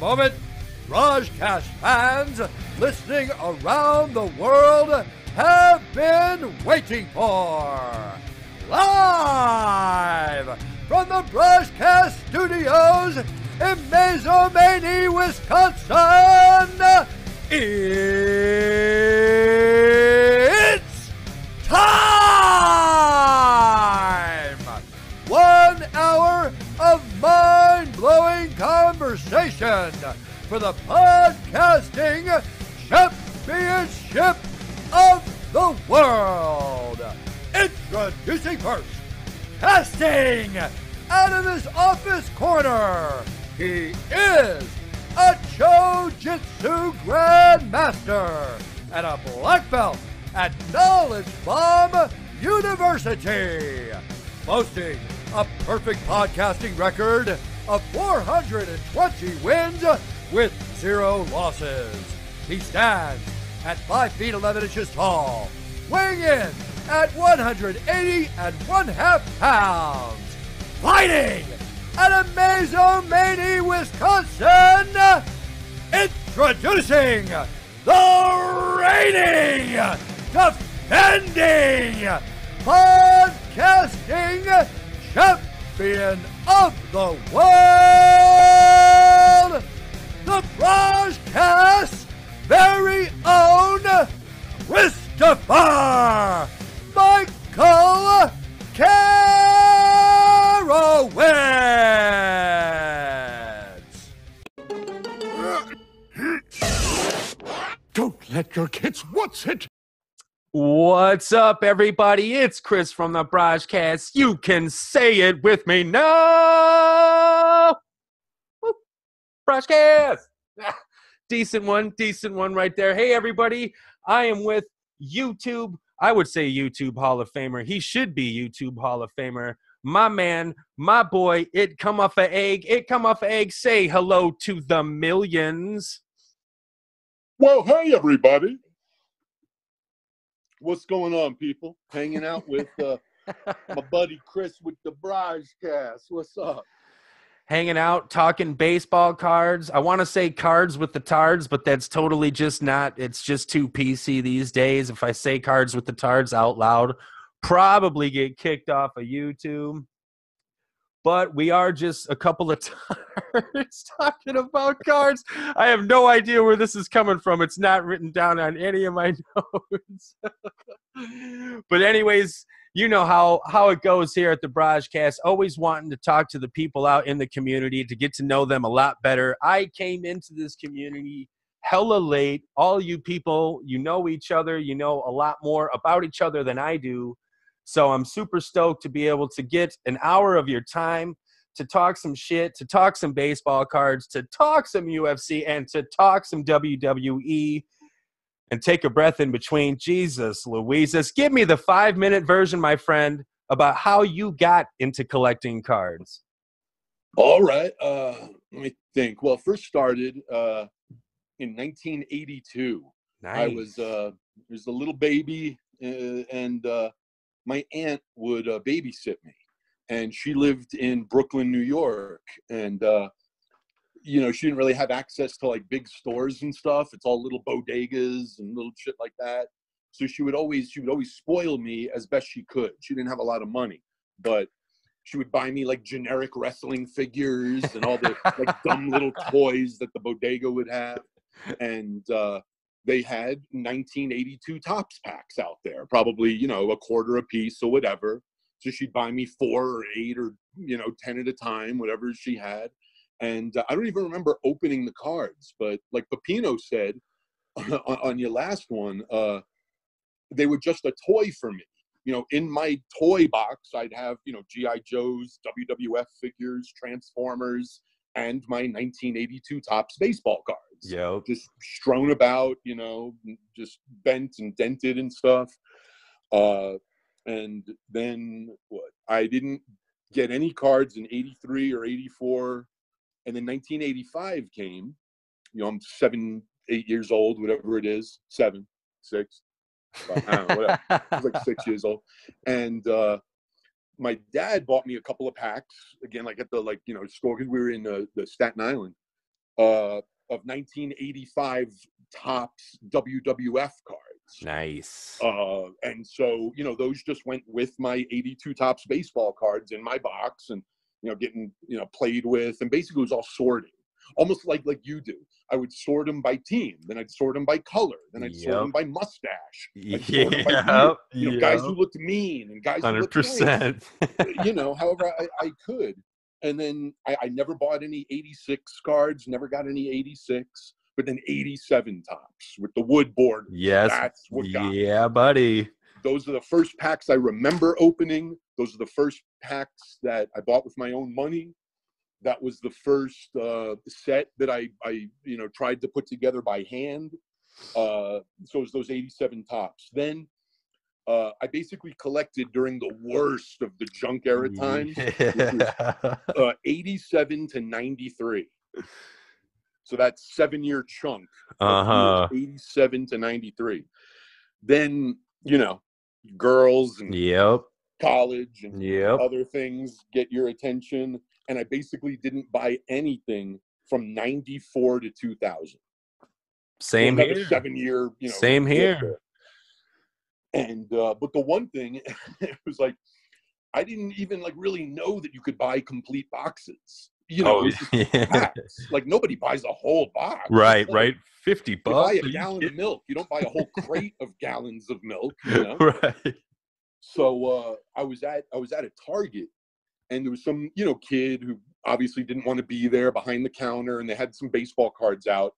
moment, BrahjCast fans listening around the world have been waiting for. Live from the BrahjCast studios in Mazomanie, Wisconsin, it's time! 1 hour of mind-blowing conversation for the podcasting championship of the world. Introducing first, casting out of his office corner, he is a Chojitsu grandmaster and a black belt at Knowledge Bomb University, boasting a perfect podcasting record of 420 wins with 0 losses. He stands at 5 feet 11 inches tall, weighing in at 180.5 pounds. Fighting out of Mazomanie, Wisconsin, introducing the reigning, defending, podcasting champion of the world, the BrahjCast's very own Christopher Michael Karowitz! Don't let your kids watch it! What's up, everybody? It's Chris from the BrahjCast. You can say it with me now! Woo. BrahjCast! Decent one right there. Hey, everybody. I am with YouTube. I would say YouTube Hall of Famer. He should be YouTube Hall of Famer. My man, my boy, It Come If An Egg. It Come If An Egg. Say hello to the millions. Well, hey, everybody. What's going on, people? Hanging out with my buddy Chris with the BrahjCast. What's up? Hanging out, talking baseball cards. I want to say cards with the tards, but that's totally just not. It's just too PC these days. If I say cards with the tards out loud, probably get kicked off of YouTube. But we are just a couple of tards talking about cards. I have no idea where this is coming from. It's not written down on any of my notes. But anyways, you know how it goes here at the BrahjCast, always wanting to talk to the people out in the community to get to know them a lot better. I came into this community hella late. All you people, you know each other. You know a lot more about each other than I do. So I'm super stoked to be able to get an hour of your time to talk some shit, to talk some baseball cards, to talk some UFC, and to talk some WWE. And take a breath in between. Jesus, Louises. Give me the 5-minute version, my friend, about how you got into collecting cards. All right. Let me think. Well, first started in 1982. Nice. I was a little baby, and my aunt would babysit me. And she lived in Brooklyn, New York. And you know, she didn't really have access to like big stores and stuff. It's all little bodegas and little shit like that. So she would always spoil me as best she could. She didn't have a lot of money, but she would buy me like generic wrestling figures and all the like dumb little toys that the bodega would have. And they had 1982 Topps packs out there, probably, you know, $25 a piece or whatever. So she'd buy me 4 or 8 or, you know, 10 at a time, whatever she had. And I don't even remember opening the cards, but like Pepino said on your last one, they were just a toy for me. You know, in my toy box, I'd have, you know, G.I. Joes, WWF figures, Transformers, and my 1982 Topps baseball cards. Yeah, just strewn about, you know, just bent and dented and stuff. And then what? I didn't get any cards in 83 or 84. And then 1985 came, you know, I'm 7, 8 years old, whatever it is, 7, 6, about, I don't know, whatever. I was like 6 years old. And my dad bought me a couple of packs, again, like at the, like, you know, store, because we were in the Staten Island. of 1985 Topps WWF cards. Nice. And so, you know, those just went with my 82 Topps baseball cards in my box and, you know, getting, you know, played with. And basically it was all sorted, almost like you do. I would sort them by team. Then I'd sort them by color. Then I'd sort them by mustache. I'd sort them by guys who looked mean and guys 100%. Who looked nice. You know, however I could. And then I never bought any 86 cards, never got any 86, but then 87 Topps with the wood board. Yes. That's what got me. Buddy. Those are the first packs I remember opening. Those are the first packs that I bought with my own money. That was the first set that I you know, tried to put together by hand. So it was those 87 Topps. Then I basically collected during the worst of the junk era times, which was, 87 to 93. So that 7-year chunk, 87 to 93. Then, you know, girls and college and other things get your attention. And I basically didn't buy anything from 94 to 2000. Same so here. 7-year, you know. Same here. Year. And, but the one thing, it was like, I didn't even like really know that you could buy complete boxes, you know, like nobody buys a whole box. Right. Like, right. $50. You buy a gallon of milk. You don't buy a whole crate of gallons of milk. You know? Right. So, I was at a Target and there was some, you know, kid who obviously didn't want to be there behind the counter, and they had some baseball cards out.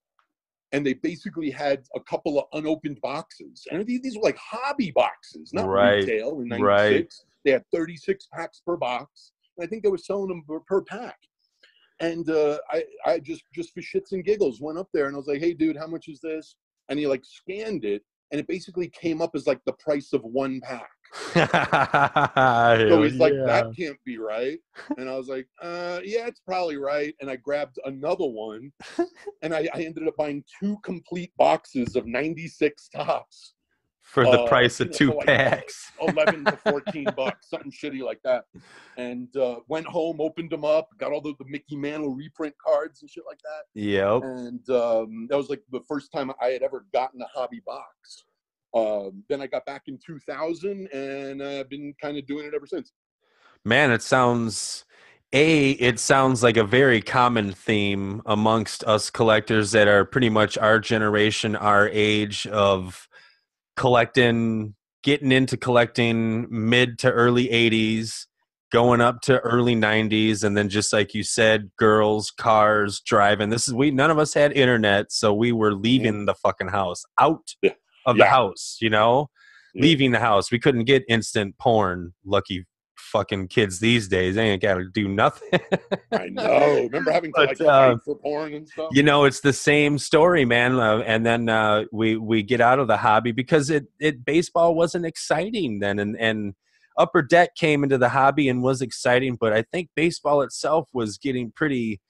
And they basically had a couple of unopened boxes. And these were like hobby boxes, not retail in 96. Right. They had 36 packs per box. And I think they were selling them per pack. And I just for shits and giggles went up there and I was like, hey, dude, how much is this? And he like scanned it. And it basically came up as like the price of one pack. So he's like, that can't be right. And I was like, yeah, it's probably right. And I grabbed another one. And I ended up buying two complete boxes of 96 Topps. For the price of two packs. Like $11 to $14, something shitty like that. And went home, opened them up, got all the Mickey Mantle reprint cards and shit like that. Yep. And that was like the first time I had ever gotten a hobby box. Then I got back in 2000 and I've been kind of doing it ever since. Man, it sounds like a very common theme amongst us collectors that are pretty much our generation, our age of getting into collecting mid to early 80s, going up to early 90s, and then just like you said, girls, cars, driving. None of us had internet, so we were leaving the fucking house, out of the house, you know, leaving the house. We couldn't get instant porn. Lucky fucking kids these days, they ain't gotta do nothing. I know. Remember having to fight for porn and stuff. You know, it's the same story, man. And then we get out of the hobby because it baseball wasn't exciting then, and Upper Deck came into the hobby and was exciting, but I think baseball itself was getting pretty.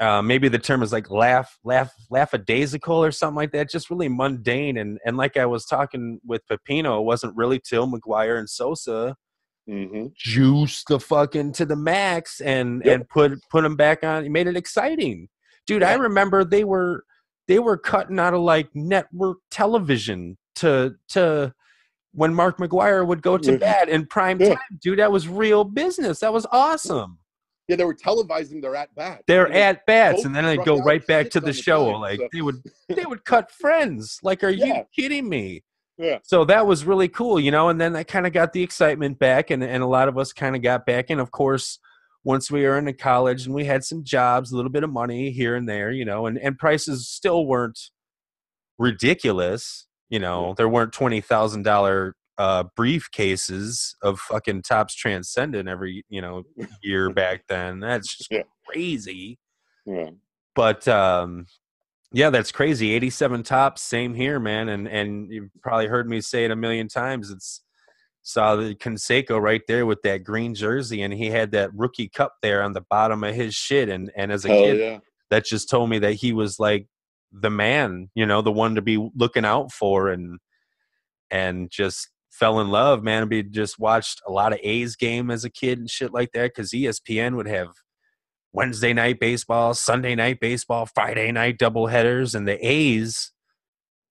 Maybe the term is like laugh-a-daisical or something like that. Just really mundane, and like I was talking with Pepino, it wasn't really till McGwire and Sosa. Mm-hmm. Juice the fucking to the max and put them back on. He made it exciting, dude. Yeah. I remember they were cutting out of like network television to when Mark McGwire would go to bed in prime time, dude. That was real business. That was awesome. Yeah, they were televising their at bats. And then they'd go right back to the show. Time, like so. they would cut Friends. Like, are you kidding me? Yeah. So that was really cool, you know, and then I kind of got the excitement back and a lot of us kind of got back. And of course, once we were in college and we had some jobs, a little bit of money here and there, you know, and prices still weren't ridiculous. You know, there weren't $20,000 briefcases of fucking Topps Transcendent every, you know, year back then. That's just crazy. Yeah. But, yeah, that's crazy. 87 Topps, same here, man. And you've probably heard me say it a million times. Saw the Canseco right there with that green jersey, and he had that rookie cup there on the bottom of his shit. And as a kid, that just told me that he was like the man, you know, the one to be looking out for, and just fell in love, man. We just watched a lot of A's game as a kid and shit like that because ESPN would have Wednesday night baseball, Sunday night baseball, Friday night doubleheaders, and the A's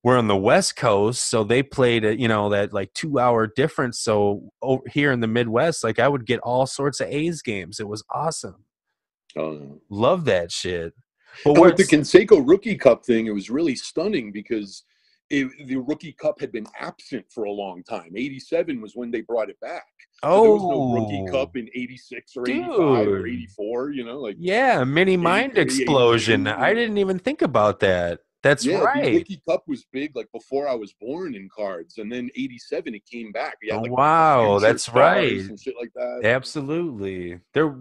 were on the West Coast, so they played, you know, that like 2 hour difference. So over here in the Midwest, like I would get all sorts of A's games. It was awesome. Oh, love that shit. But with the Canseco Rookie Cup thing, it was really stunning because the Rookie Cup had been absent for a long time. 87 was when they brought it back. Oh, so there was no Rookie Cup in 86 or 85 or 84, you know, like yeah, mini mind explosion. I didn't even think about that. That's right. The Rookie Cup was big, like before I was born in cards, and then 87 it came back. Yeah, like, oh, wow, that's right. And shit like that. Absolutely, there.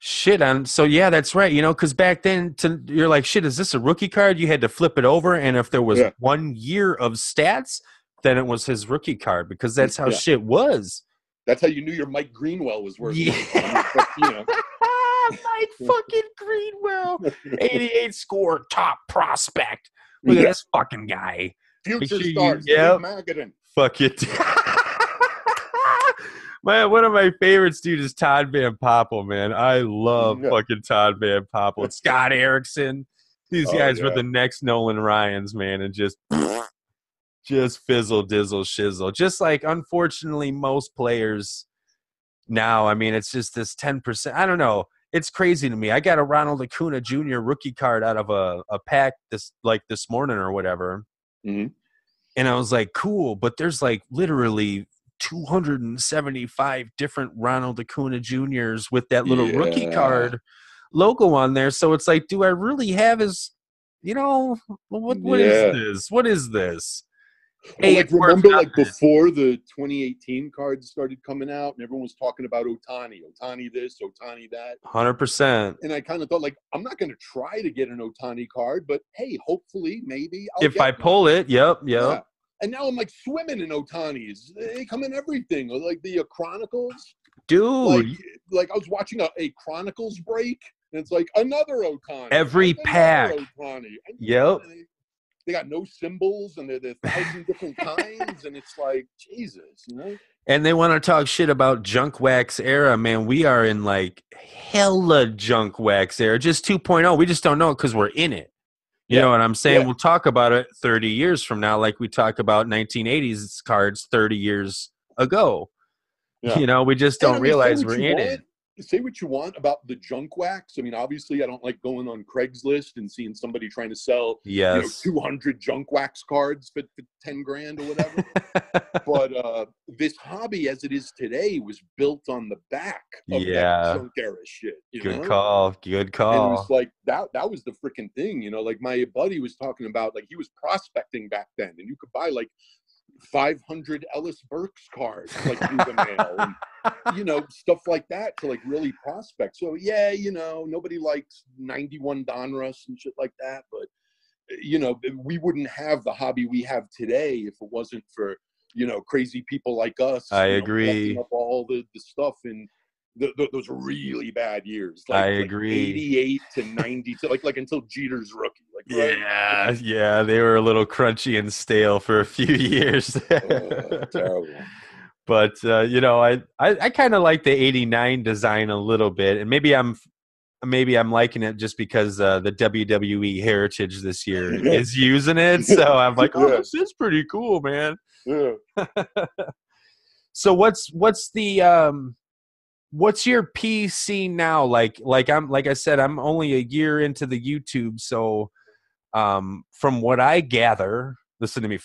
Shit on. So yeah, that's right. You know, because back then, you're like, shit, is this a rookie card? You had to flip it over, and if there was 1 year of stats, then it was his rookie card because that's how shit was. That's how you knew your Mike Greenwell was worth. Yeah. But, you know. Mike fucking Greenwell, 88 score, top prospect. Look at this fucking guy. Future stars. Yeah. Fuck it. Man, one of my favorites, dude, is Todd Van Poppel, man. I love fucking Todd Van Poppel. Scott Erickson. These guys were the next Nolan Ryans, man, and just fizzle, dizzle, shizzle. Just like, unfortunately, most players now, I mean, it's just this 10%. I don't know. It's crazy to me. I got a Ronald Acuna Jr. rookie card out of a pack this morning or whatever. Mm-hmm. And I was like, cool, but there's like literally 275 different Ronald Acuna Jr.'s with that little rookie card logo on there. So it's like, do I really have his, you know, what is this? What is this? Well, hey, like, remember, like, before the 2018 cards started coming out and everyone was talking about Ohtani. Ohtani this, Ohtani that. 100%. And I kind of thought, like, I'm not going to try to get an Ohtani card, but, hey, hopefully, maybe. If I pull it, yep. Yeah. And now I'm, like, swimming in Ohtanis. They come in everything. Like, the Chronicles. Dude. Like, I was watching a Chronicles break, and it's, like, another Ohtani. Every pack. Ohtani. Yep. They got no symbols, and they're 1,000 different kinds, and it's like, Jesus, you know? And they want to talk shit about junk wax era. Man, we are in, like, hella junk wax era. Just 2.0. We just don't know it because we're in it. You know what I'm saying? Yeah. We'll talk about it 30 years from now, like we talk about 1980s cards 30 years ago. Yeah. You know, we just don't realize we're in it. Say what you want about the junk wax. I mean, obviously, I don't like going on Craigslist and seeing somebody trying to sell 200 junk wax cards for $10,000 or whatever. But this hobby, as it is today, was built on the back of that junk era shit. Good call. And it was like that was the freaking thing, you know. Like my buddy was talking about, like he was prospecting back then, and you could buy like 500 Ellis Burks cards, like through the mail, and, you know, stuff like that to like really prospect. So yeah, you know, nobody likes 91 Donruss and shit like that, but you know, we wouldn't have the hobby we have today if it wasn't for, you know, crazy people like us. I agree. Up all the stuff in those really bad years. Like, I agree. Like 88 to 92, like until Jeter's rookie. Like, right? Yeah, they were a little crunchy and stale for a few years. Terrible. But you know, I kind of like the 89 design a little bit, and maybe I'm liking it just because the WWE Heritage this year is using it. So I'm like, oh, this is pretty cool, man. Yeah. So what's your PC now? Like I'm, like I said, I'm only a year into the YouTube. So, from what I gather, listen to me,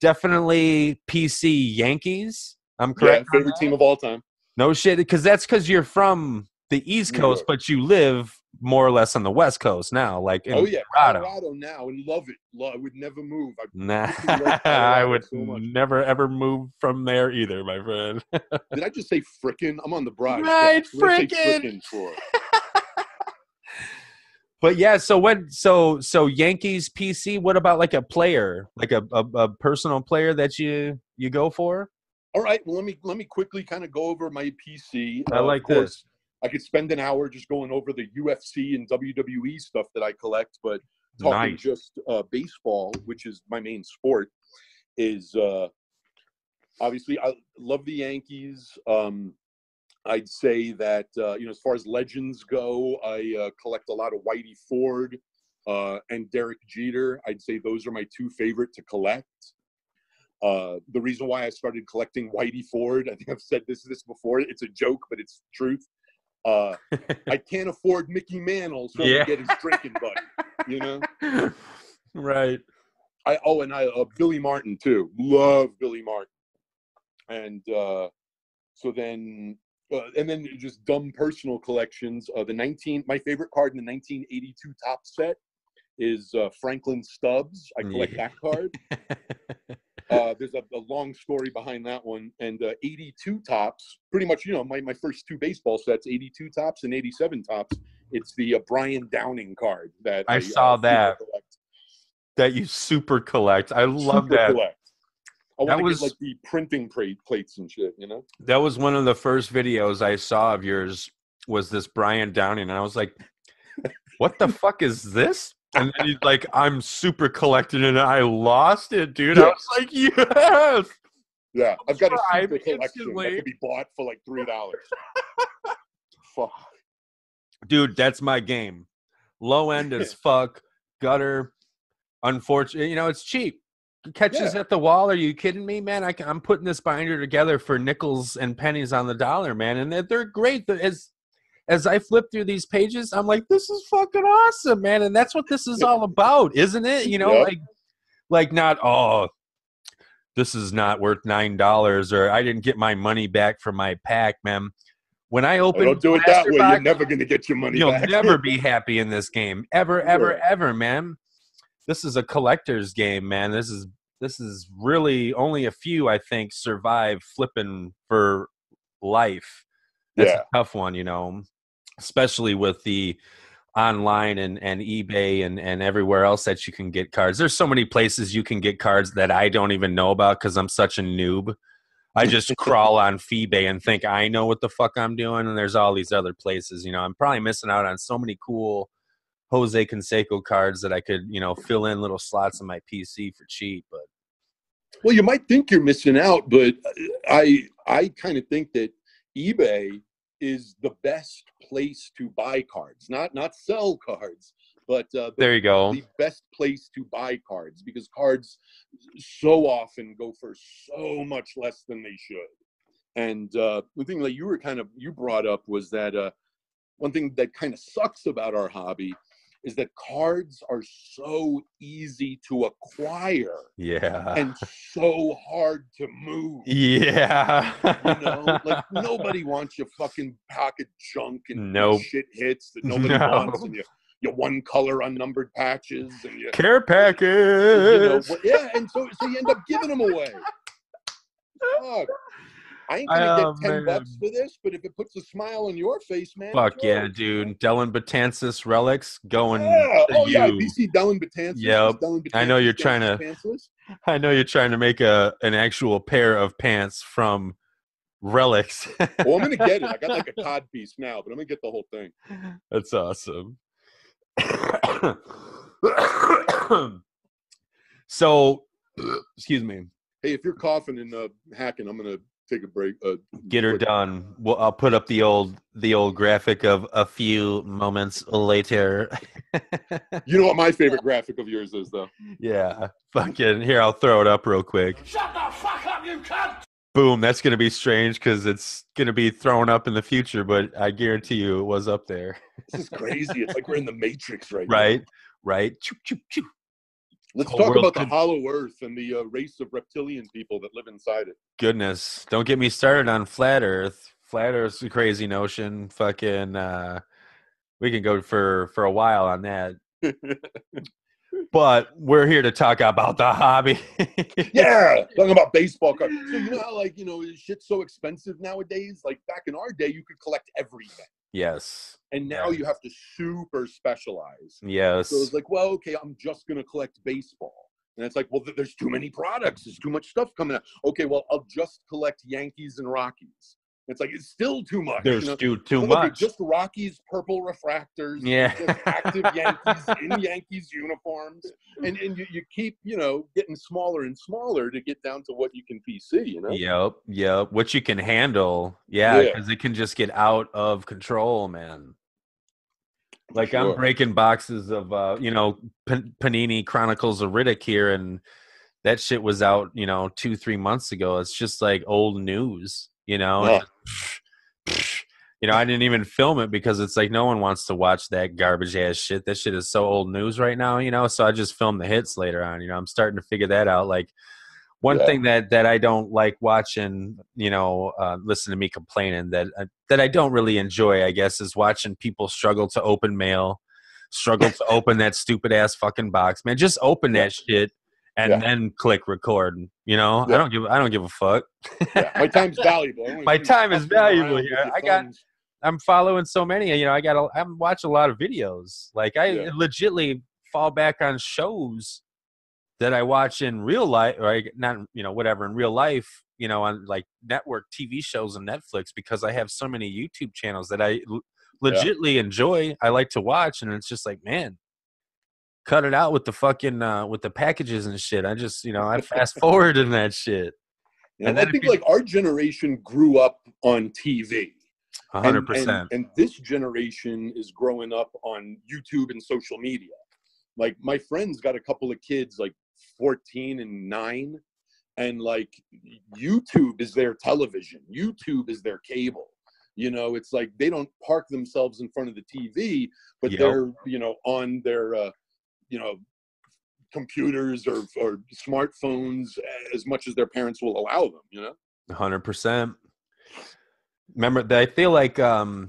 definitely PC Yankees. I'm correct. Yeah, favorite team of all time. No shit. Cause you're from the East Coast, but you live more or less on the West Coast now. Like, in Colorado now, and love it. I would never move. I would never ever move from there either, my friend. Did I just say frickin'? I'm on the BrahjCast. Right, frickin'. But yeah, so so Yankees PC. What about like a player, like a personal player that you go for? All right, well let me quickly kind of go over my PC. I like this. I could spend an hour just going over the UFC and WWE stuff that I collect, but talking just baseball, which is my main sport, is obviously I love the Yankees. I'd say that, you know, as far as legends go, I collect a lot of Whitey Ford and Derek Jeter. I'd say those are my two favorite to collect. The reason why I started collecting Whitey Ford, I think I've said this before, it's a joke, but it's truth. I can't afford Mickey Mantle, so I get his drinking buddy, you know? Right. And Billy Martin, too. Love Billy Martin. And then just dumb personal collections. My favorite card in the 1982 Topps set is Franklin Stubbs. I collect that card. There's a long story behind that one. And 82 Topps, pretty much, you know, my first two baseball sets, 82 Topps and 87 Topps. It's the Brian Downing card that I saw that. That you super collect. I love super that. Collect. I want to get like the printing plates and shit, you know? That was one of the first videos I saw of yours was this Brian Downing. And I was like, what the fuck is this? And then he's like, I'm super collected and I lost it, dude. Yes. I was like, yes. Yeah, I've got a super collection that could be bought for like $3. Fuck. Dude, that's my game. Low end as fuck. Gutter. Unfortunately, you know, it's cheap. Catches at the wall. Are you kidding me, man? I'm putting this binder together for nickels and pennies on the dollar, man. And they're great. As I flip through these pages, I'm like, this is fucking awesome, man. And that's what this is all about, isn't it? You know, like not, oh, this is not worth $9 or I didn't get my money back from my pack, man. When I open, don't do it that way. You're never going to get your money back. You'll never be happy in this game. Ever, ever, ever, man. This is a collector's game, man. This is really only a few, I think, survive flipping for life. That's a tough one, you know, especially with the online and eBay and everywhere else that you can get cards. There's so many places you can get cards that I don't even know about because I'm such a noob. I just crawl on eBay and think I know what the fuck I'm doing, and there's all these other places. You know, I'm probably missing out on so many cool Jose Canseco cards that I could, you know, fill in little slots on my PC for cheap. But well, you might think you're missing out, but I kind of think that eBay is the best place to buy cards, not sell cards, but there you go, the best place to buy cards because cards so often go for so much less than they should. And the thing that you brought up was that one thing that kind of sucks about our hobby is that cards are so easy to acquire and so hard to move. Yeah. You know, like nobody wants your fucking pocket junk and shit hits that nobody wants and your one color unnumbered patches and your care package. You know, and so you end up giving them away. Fuck. I ain't gonna get $10 for this, but if it puts a smile on your face, man. Fuck yeah, dude. Dellen Batansis relics going. Yeah. Oh yeah, DC Dellen Batansis. Yeah. I know you're trying to. I know you're trying to make an actual pair of pants from relics. Well, I'm gonna get it. I got like a Todd piece now, but I'm gonna get the whole thing. That's awesome. So, excuse me. Hey, if you're coughing and hacking, I'm gonna take a break. Get her done. Well, I'll put up the old graphic of a few moments later. You know what my favorite graphic of yours is, though? Yeah. Fucking here, I'll throw it up real quick. Shut the fuck up, you cunt! Boom. That's going to be strange because it's going to be thrown up in the future, but I guarantee you it was up there. This is crazy. It's like we're in the Matrix right now. Right? Choo, choo, choo. Let's talk about the hollow earth and the race of reptilian people that live inside it. Goodness. Don't get me started on flat earth. Flat earth's a crazy notion. Fucking we can go for a while on that. But we're here to talk about the hobby. Yeah, talking about baseball cards. So you know how, like, you know, shit's so expensive nowadays? Like back in our day, you could collect everything. Yes. And now you have to super specialize. Yes. So it's like, well, okay, I'm just going to collect baseball. And it's like, well, there's too many products. There's too much stuff coming out. Okay, well, I'll just collect Yankees and Rockies. It's like, it's still too much. There's too much. Just Rockies purple refractors. Yeah. Just active Yankees in Yankees uniforms. And you keep, you know, getting smaller and smaller to get down to what you can PC, you know? Yep. Yep. What you can handle. Yeah. Because it can just get out of control, man. Like, sure. I'm breaking boxes of, you know, Panini Chronicles of Riddick here, and that shit was out, you know, 2-3 months ago. It's just like old news, you know. Yeah. You know, I didn't even film it because it's like no one wants to watch that garbage ass shit. That shit is so old news right now, you know. So I just filmed the hits later on. You know, I'm starting to figure that out. Like, one thing that I don't like watching, you know, listen to me complaining, that I don't really enjoy, I guess, is watching people struggle to open mail, struggle to open that stupid ass fucking box, man. Just open that shit and then click record. You know, I don't give a fuck. Yeah. My time's valuable. My time is valuable here. I'm following so many. You know, I'm watching a lot of videos. Like, I legitimately fall back on shows that I watch in real life, or not, you know, whatever, in real life, you know, on like network TV shows and Netflix, because I have so many YouTube channels that I legitimately enjoy. I like to watch, and it's just like, man, cut it out with the fucking, with the packages and shit. I just, you know, I fast forward in that shit. Yeah, and I think like our generation grew up on TV. 100%. And this generation is growing up on YouTube and social media. Like, my friend's got a couple of kids, like 14 and 9, and like YouTube is their television. YouTube is their cable. You know, it's like they don't park themselves in front of the TV, but they're, you know, on their, you know, computers or smartphones as much as their parents will allow them, you know? 100%. Remember, I feel like, and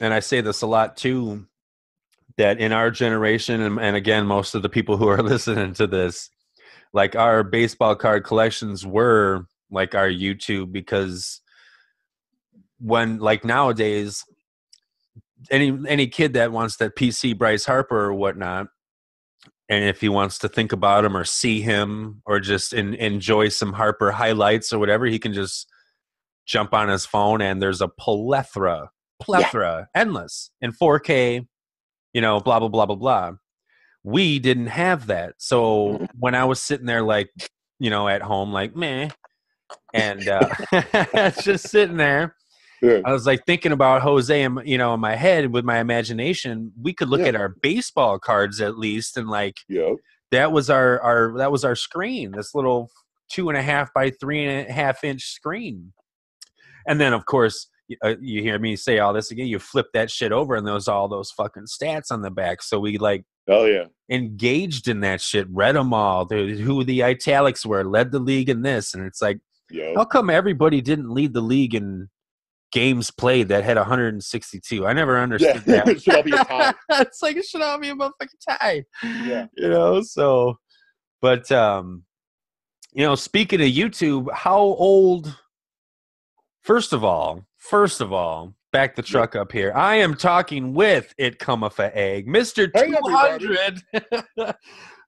I say this a lot too, that in our generation, and again, most of the people who are listening to this, like, our baseball card collections were like our YouTube, because when, like, nowadays, any kid that wants that PC Bryce Harper or whatnot, and if he wants to think about him or see him or just enjoy some Harper highlights or whatever, he can just jump on his phone, and there's a plethora, endless, in 4K. You know, blah, blah, blah, blah, blah. We didn't have that. So when I was sitting there, like, you know, at home, like, meh, and just sitting there, I was like thinking about Jose, and, you know, in my head with my imagination, we could look at our baseball cards at least. And like, that was our screen, this little 2.5 by 3.5 inch screen. And then, of course, you hear me say all this again, you flip that shit over and there's all those fucking stats on the back. So we like engaged in that shit, read them all, who the italics were, led the league in this. And it's like, how come everybody didn't lead the league in games played that had 162? I never understood that. It should all be a tie. It's like, it should all be a motherfucking tie. Yeah. You know, so, but, you know, speaking of YouTube, how old, first of all, back the truck up here. I am talking with It Come If An Egg, Mr. 200,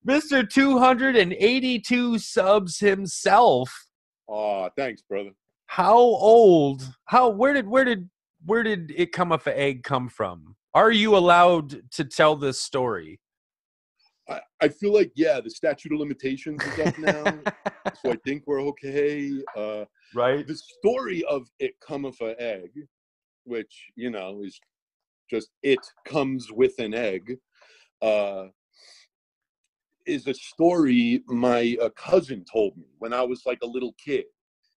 Mr. 282 subs himself. Oh, thanks, brother. How old? Where did It Come If An Egg come from? Are you allowed to tell this story? I feel like, the statute of limitations is up now, so I think we're okay. Right. The story of It Come If An Egg, which, you know, is just it comes with an egg, is a story my cousin told me when I was like a little kid.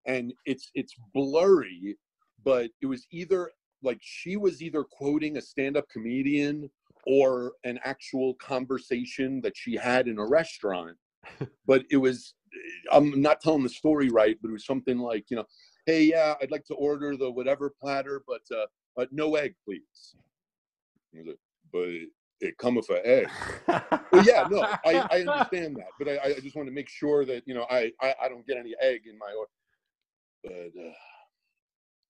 And it's blurry, but it was either like she was either quoting a stand-up comedian or an actual conversation that she had in a restaurant. But it was, I'm not telling the story right, but it was something like, you know, hey, I'd like to order the whatever platter, but no egg, please. Like, but it come with an egg. Well, I understand that, but I just want to make sure that, you know, I don't get any egg in my order.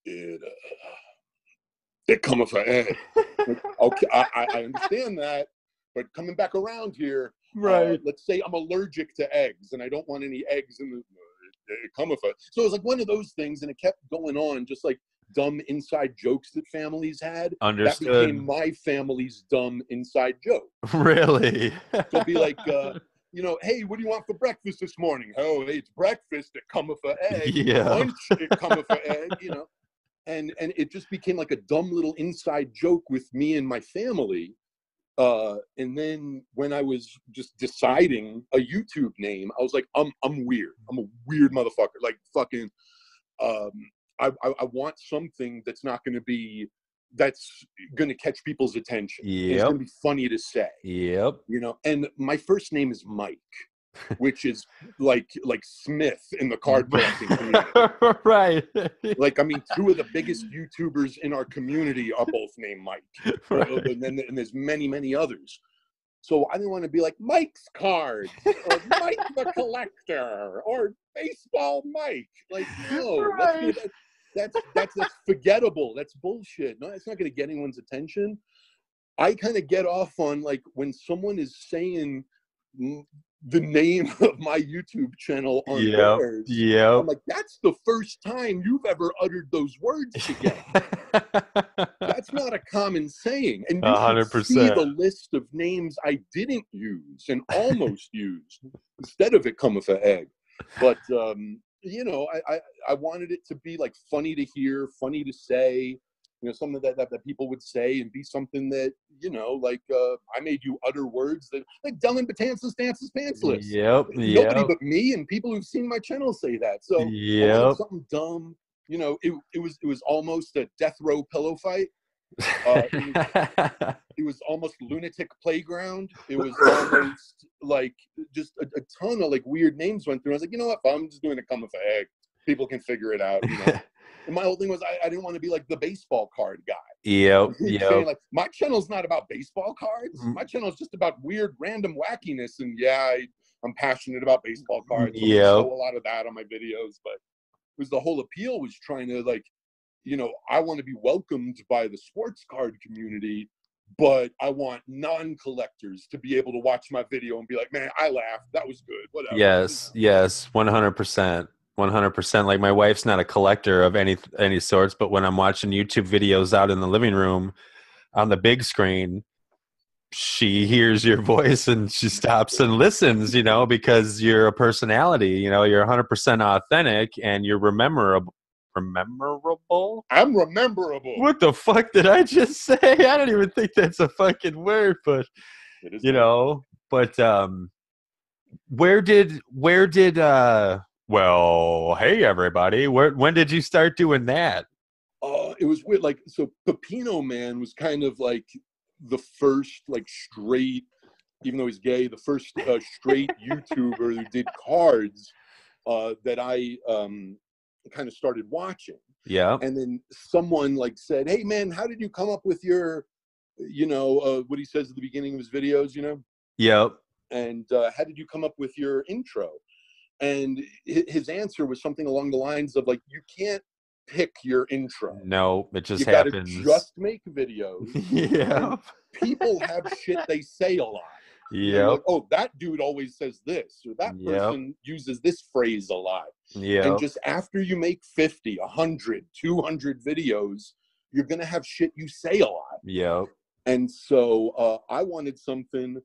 But it come with an egg. Okay, I understand that, but coming back around here, right. Let's say I'm allergic to eggs, and I don't want any eggs in the. It come with a. So it was like one of those things, and it kept going on, just like dumb inside jokes that families had. Understood. That became my family's dumb inside joke. Really? So it'd be like, you know, hey, what do you want for breakfast this morning? Oh, it's breakfast. It cometh an egg. Yeah. Lunch. It cometh an egg. You know, and it just became like a dumb little inside joke with me and my family. And then when I was just deciding a YouTube name, I was like, I'm weird. I'm a weird motherfucker. Like fucking, I want something that's not going to be, that's going to catch people's attention. Yep. It's going to be funny to say. Yep. You know, and my first name is Mike, which is like Smith in the cardboarding community. Right. Like, I mean, two of the biggest YouTubers in our community are both named Mike. Right. And there's many, many others. So I didn't want to be like Mike's Cards or Mike the Collector or Baseball Mike. Like, no, right. that's forgettable. That's bullshit. No, it's not going to get anyone's attention. I kind of get off on like when someone is saying the name of my YouTube channel on theirs. Yeah. I'm like, that's the first time you've ever uttered those words together. That's not a common saying. And you 100%. Can see the list of names I didn't use and almost used instead of It Cometh an Egg. But, you know, I wanted it to be like funny to hear, funny to say, you know, something that people would say and be something that, you know, like I made you utter words that like Dellen Batansis dances pantsless. Yep. Nobody but me and people who've seen my channel say that. So something dumb, you know, it was almost a death row pillow fight. It was almost lunatic playground. It was almost like just a ton of like weird names went through. I was like, you know what? I'm just doing It Come If an Egg. People can figure it out, you know. And my whole thing was I didn't want to be like the baseball card guy. Yeah, yeah. Like my channel's not about baseball cards. My channel's just about weird, random wackiness. And yeah, I'm passionate about baseball cards. Yeah, I show a lot of that on my videos. But it was the whole appeal was trying to like, you know, I want to be welcomed by the sports card community, but I want non-collectors to be able to watch my video and be like, man, I laughed. That was good. Whatever. Yes, yes, 100%. 100%. Like my wife's not a collector of any sorts, but when I'm watching YouTube videos out in the living room on the big screen, she hears your voice and she stops and listens, you know, because you're a personality, you know, you're 100% authentic and you're rememberable. I'm rememberable. What the fuck did I just say? I don't even think that's a fucking word, but you know, but well, hey everybody! When did you start doing that? It was weird. Like, so Pepino Man was kind of like the first, like straight, even though he's gay, the first straight YouTuber who did cards that I kind of started watching. Yeah. And then someone like said, "Hey man, how did you come up with your, you know, what he says at the beginning of his videos, you know?" Yep. And how did you come up with your intro? And his answer was something along the lines of like, you can't pick your intro. No, it just happens. You gotta just make videos. Yeah. People have shit they say a lot. Yeah. Like, oh, that dude always says this, or that person uses this phrase a lot. Yeah. And just after you make 50, 100, 200 videos, you're gonna have shit you say a lot. Yeah. And so I wanted something.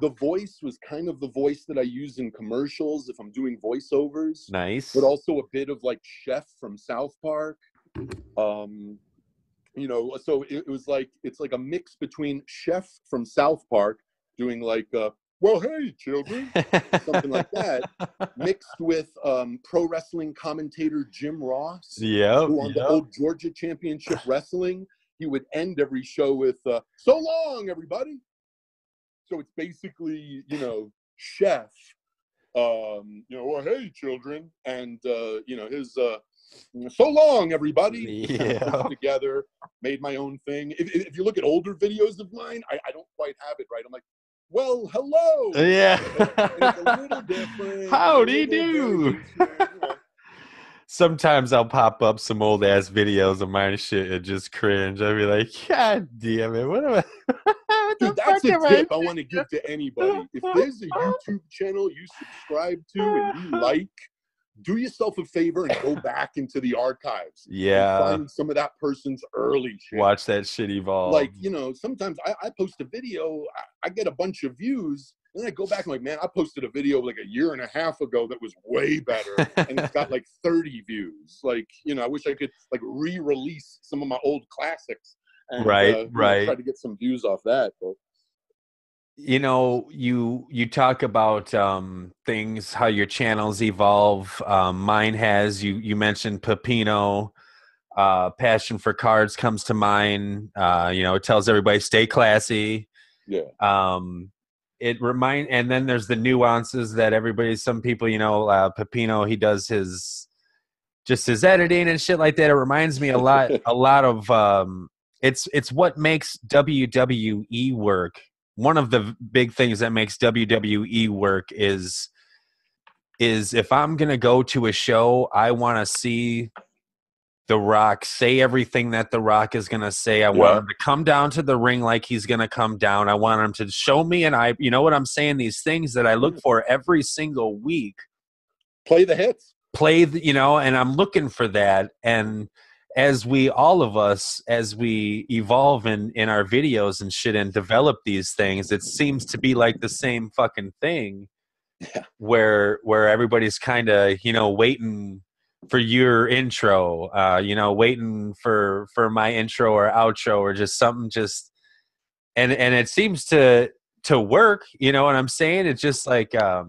The voice was kind of the voice that I use in commercials if I'm doing voiceovers. Nice. But also a bit of like Chef from South Park. You know, so it was like, it's like a mix between Chef from South Park doing like, well, hey, children, something like that, mixed with pro wrestling commentator Jim Ross. Yeah. Who on the old Georgia Championship Wrestling, he would end every show with, so long, everybody. So it's basically, you know, Chef, you know, well, hey, children, and, you know, his, so long, everybody, put together, made my own thing. If you look at older videos of mine, I don't quite have it right. I'm like, well, hello. Yeah. It's a little different. Howdy do. Sometimes I'll pop up some old ass videos of mine and shit and just cringe. I'll be like, God damn it. What am I? Dude, that's a tip I want to give to anybody. If there's a YouTube channel you subscribe to and you like, do yourself a favor and go back into the archives. Yeah. And find some of that person's early shit. Watch that shit evolve. Like, you know, sometimes I post a video, I get a bunch of views, and then I go back and like, man, I posted a video like a year and a half ago that was way better, and it's got like 30 views. Like, you know, I wish I could like re-release some of my old classics. And, right. Try to get some views off that, but. You know, you talk about things, how your channels evolve. Mine has, you mentioned Pepino, passion for cards comes to mind. You know, it tells everybody stay classy. Yeah. And then there's the nuances that some people, you know, Pepino, he does his editing and shit like that. It reminds me a lot of, it's what makes WWE work. One of the big things that makes WWE work is if I'm going to go to a show, I want to see The Rock say everything that The Rock is going to say. I want him to come down to the ring like he's going to come down. I want him to show me, you know what I'm saying? These things that I look for every single week. Play the hits. You know, and I'm looking for that. And as we evolve in our videos and shit and develop these things, it seems to be like the same fucking thing, where everybody's kind of, you know, waiting for your intro, you know, waiting for my intro or outro or just something, and it seems to work. You know what I'm saying? It's just like, I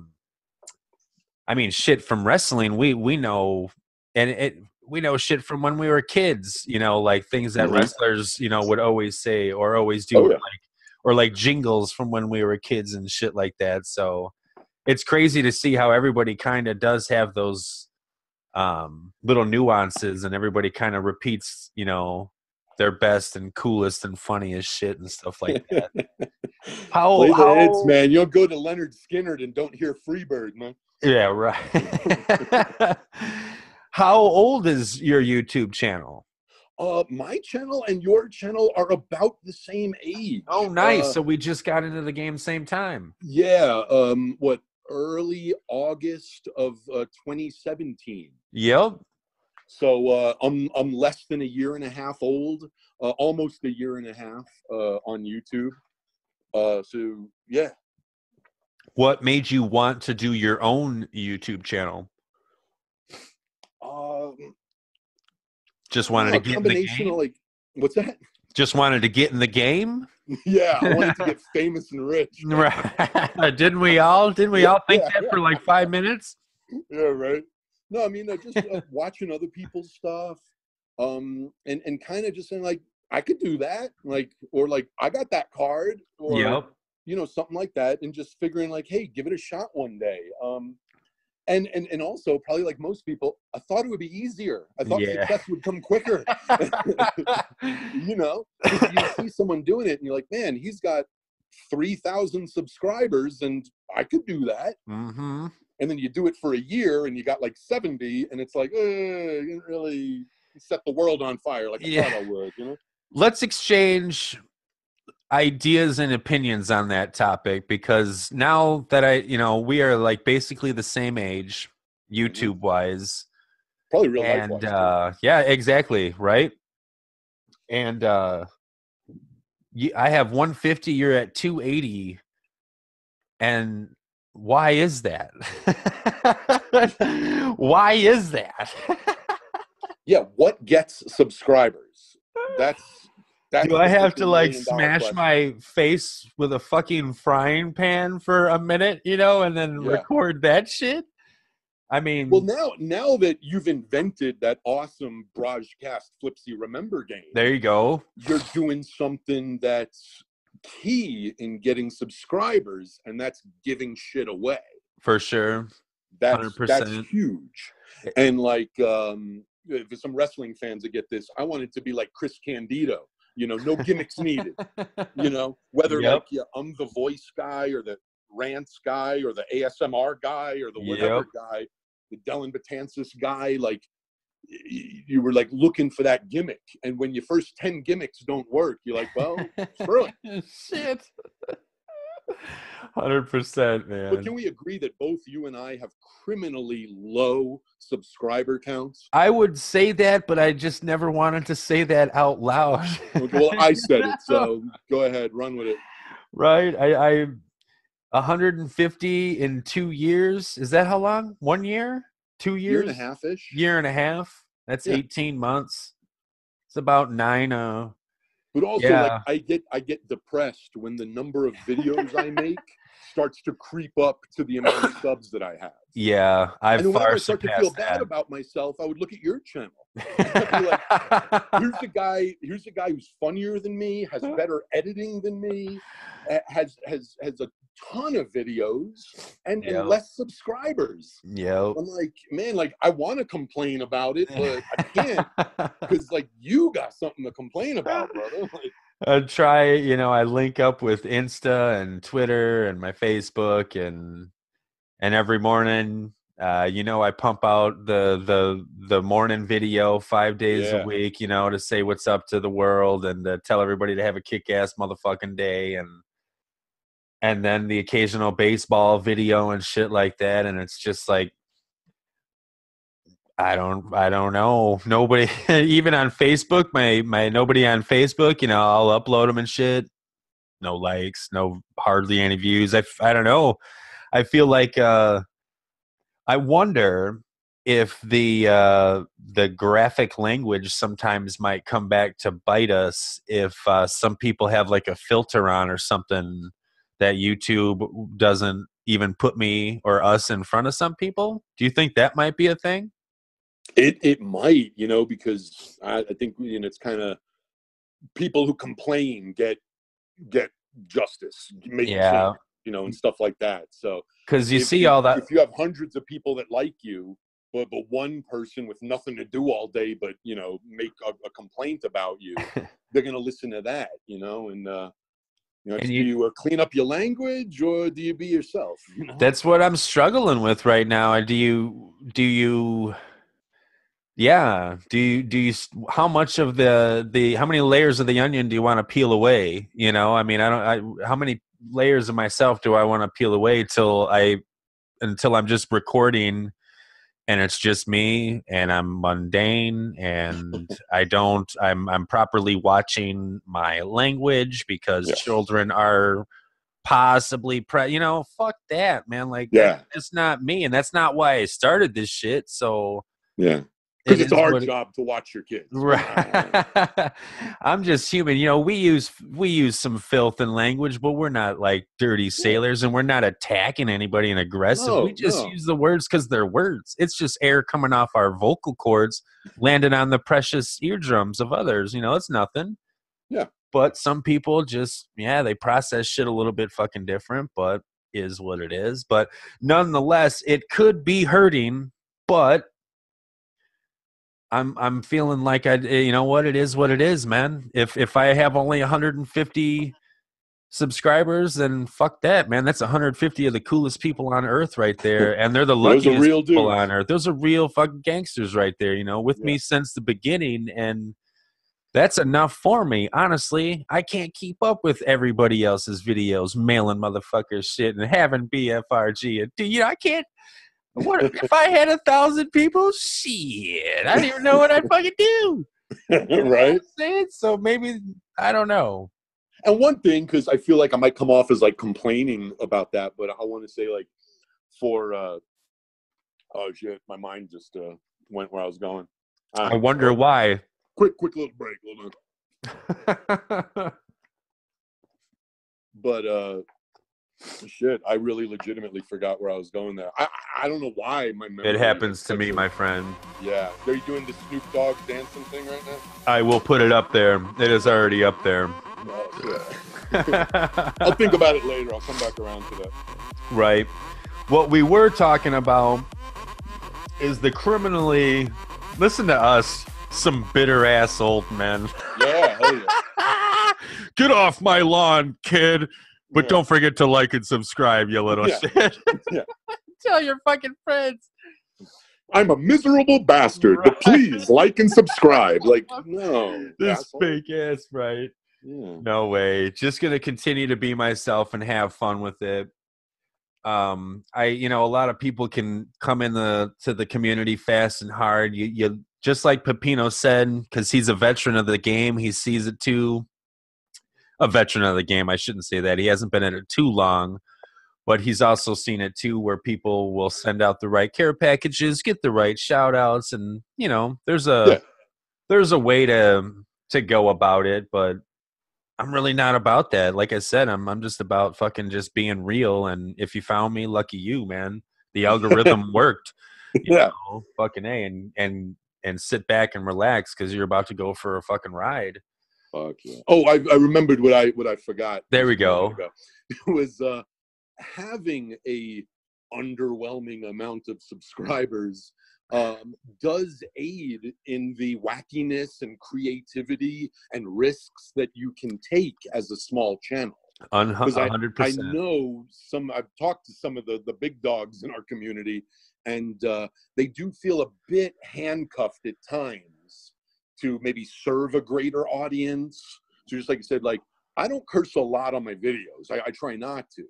mean, shit from wrestling, we know, and we know shit from when we were kids, you know, like things that wrestlers, you know, would always say or always do, or like jingles from when we were kids and shit like that. So it's crazy to see how everybody kind of does have those little nuances, and everybody kind of repeats, you know, their best and coolest and funniest shit and stuff like that. Play the hits, man. You'll go to Leonard Skinner and don't hear Freebird, man. Yeah, right. How old is your YouTube channel? My channel and your channel are about the same age. Oh, nice. So we just got into the game same time. Yeah. Early August of 2017. Yep. So I'm less than a year and a half old, almost a year and a half on YouTube. So, yeah. What made you want to do your own YouTube channel? Just wanted to get in the game. Like, what's that? Just wanted to get in the game? Yeah, I wanted to get famous and rich. Right. Didn't we all think that for like 5 minutes? Yeah, right. No, I mean, just watching other people's stuff, and kind of just saying, like, I could do that, like, or like, I got that card, or, you know, something like that, and just figuring, like, hey, give it a shot one day. And also, probably like most people, I thought it would be easier. I thought success would come quicker. You know, you see someone doing it and you're like, man, he's got 3,000 subscribers and I could do that. Mm-hmm. And then you do it for a year and you got like 70, and it's like, you didn't really set the world on fire like I thought I would, you know? Let's exchange ideas and opinions on that topic, because now that you know, we are like basically the same age, YouTube wise, probably real life wise. Yeah, exactly. Right. And, I have 150, you're at 280. And why is that? Why is that? Yeah. What gets subscribers? That's do I have to like smash my face with a fucking frying pan for a minute, you know, and then record that shit? I mean, well, now that you've invented that awesome BrahjCast Flipsy Remember game, there you go. You're doing something that's key in getting subscribers, and that's giving shit away. For sure. That's huge. And like, for some wrestling fans that get this, I wanted to be like Chris Candido. You know, no gimmicks needed, you know, whether like I'm the voice guy or the rants guy or the ASMR guy or the whatever guy, the Dellen Batansis guy, like you were like looking for that gimmick. And when your first 10 gimmicks don't work, you're like, well, screw it. Shit. 100%, man. But can we agree that both you and I have criminally low subscriber counts? I would say that, but I just never wanted to say that out loud. Okay, well, I said it, so go ahead, run with it. Right? I 150 in 2 years. Is that how long? 1 year? 2 years? Year and a half-ish. Year and a half. That's 18 months. It's about But also, like, I get depressed when the number of videos I make starts to creep up to the amount of subs that I have. Yeah, I've and whenever I start to feel bad about myself, I would look at your channel. Like, here's the guy who's funnier than me, has better editing than me, has a ton of videos and less subscribers. Yeah, I'm like, man, like I want to complain about it, but I can't because like you got something to complain about, brother. Like, I try, you know, I link up with Insta and Twitter and my Facebook and every morning, you know, I pump out the morning video 5 days a week, you know, to say what's up to the world and to tell everybody to have a kick-ass motherfucking day and then the occasional baseball video and shit like that. And it's just like, I don't know. Nobody, even on Facebook, my nobody on Facebook, you know, I'll upload them and shit. No likes, no hardly any views. I don't know. I feel like, I wonder if the graphic language sometimes might come back to bite us if some people have like a filter on or something that YouTube doesn't even put me or us in front of some people. Do you think that might be a thing? It might, you know, because I think, you know, it's kind of people who complain get justice, sense, you know, and stuff like that. So because you see all that, if you have hundreds of people that like you, but one person with nothing to do all day but, you know, make a complaint about you, they're gonna listen to that, you know, and do you clean up your language or do you be yourself? You know? That's what I'm struggling with right now. Do you? Yeah. Do you, how much of how many layers of the onion do you want to peel away? You know, I mean, how many layers of myself do I want to peel away until I'm just recording and it's just me and I'm mundane and I'm properly watching my language because children are possibly you know, fuck that, man. Like, that's not me. And that's not why I started this shit. So yeah. Because it's our job to watch your kids. Right. I'm just human. You know, we use some filth and language, but we're not like dirty sailors and we're not attacking anybody and aggressive. No, we just use the words because they're words. It's just air coming off our vocal cords, landing on the precious eardrums of others. You know, it's nothing. Yeah. But some people just, they process shit a little bit fucking different, but is what it is. But nonetheless, it could be hurting, but I'm feeling like you know what, it is what it is, man. If I have only 150 subscribers, then fuck that, man. That's 150 of the coolest people on earth right there, and they're the luckiest people on earth. Those are real fucking gangsters right there, you know, with me since the beginning, and that's enough for me. Honestly, I can't keep up with everybody else's videos, mailing motherfuckers shit and having BFRG. And, you know, I can't. What if I had 1,000 people? Shit, I don't even know what I'd fucking do. You know right? So maybe, I don't know. And one thing, because I feel like I might come off as like complaining about that, but I want to say like for, oh shit, my mind just went where I was going. I wonder why. Quick little break. Hold on. But, shit, I really legitimately forgot where I was going there. I don't know why my memory. It happens to me, my friend. Yeah. Are you doing the Snoop Dogg dancing thing right now? I will put it up there. It is already up there. Oh, yeah. I'll think about it later. I'll come back around to that. Right. What we were talking about is the criminally, listen to us, some bitter ass old men. Yeah, hell yeah. Get off my lawn, kid. But don't forget to like and subscribe, you little shit. Yeah. Tell your fucking friends. I'm a miserable bastard, but please like and subscribe. Like, no. This fake ass, right? Yeah. No way. Just going to continue to be myself and have fun with it. A lot of people can come in to the community fast and hard. You just like Pepino said, because he's a veteran of the game. He sees it too. A veteran of the game. I shouldn't say that. He hasn't been in it too long, but he's also seen it too, where people will send out the right care packages, get the right shout outs. And, there's a way to go about it, but I'm really not about that. Like I said, I'm just about fucking just being real. And if you found me, lucky you, man, the algorithm worked, fucking A, and sit back and relax. 'Cause you're about to go for a fucking ride. Fuck yeah. Oh, I remembered what I forgot. There we go. It was, having a underwhelming amount of subscribers does aid in the wackiness and creativity and risks that you can take as a small channel. 100%. I know I've talked to some of the big dogs in our community, and they do feel a bit handcuffed at times to maybe serve a greater audience. So just like you said, like, I don't curse a lot on my videos. I try not to.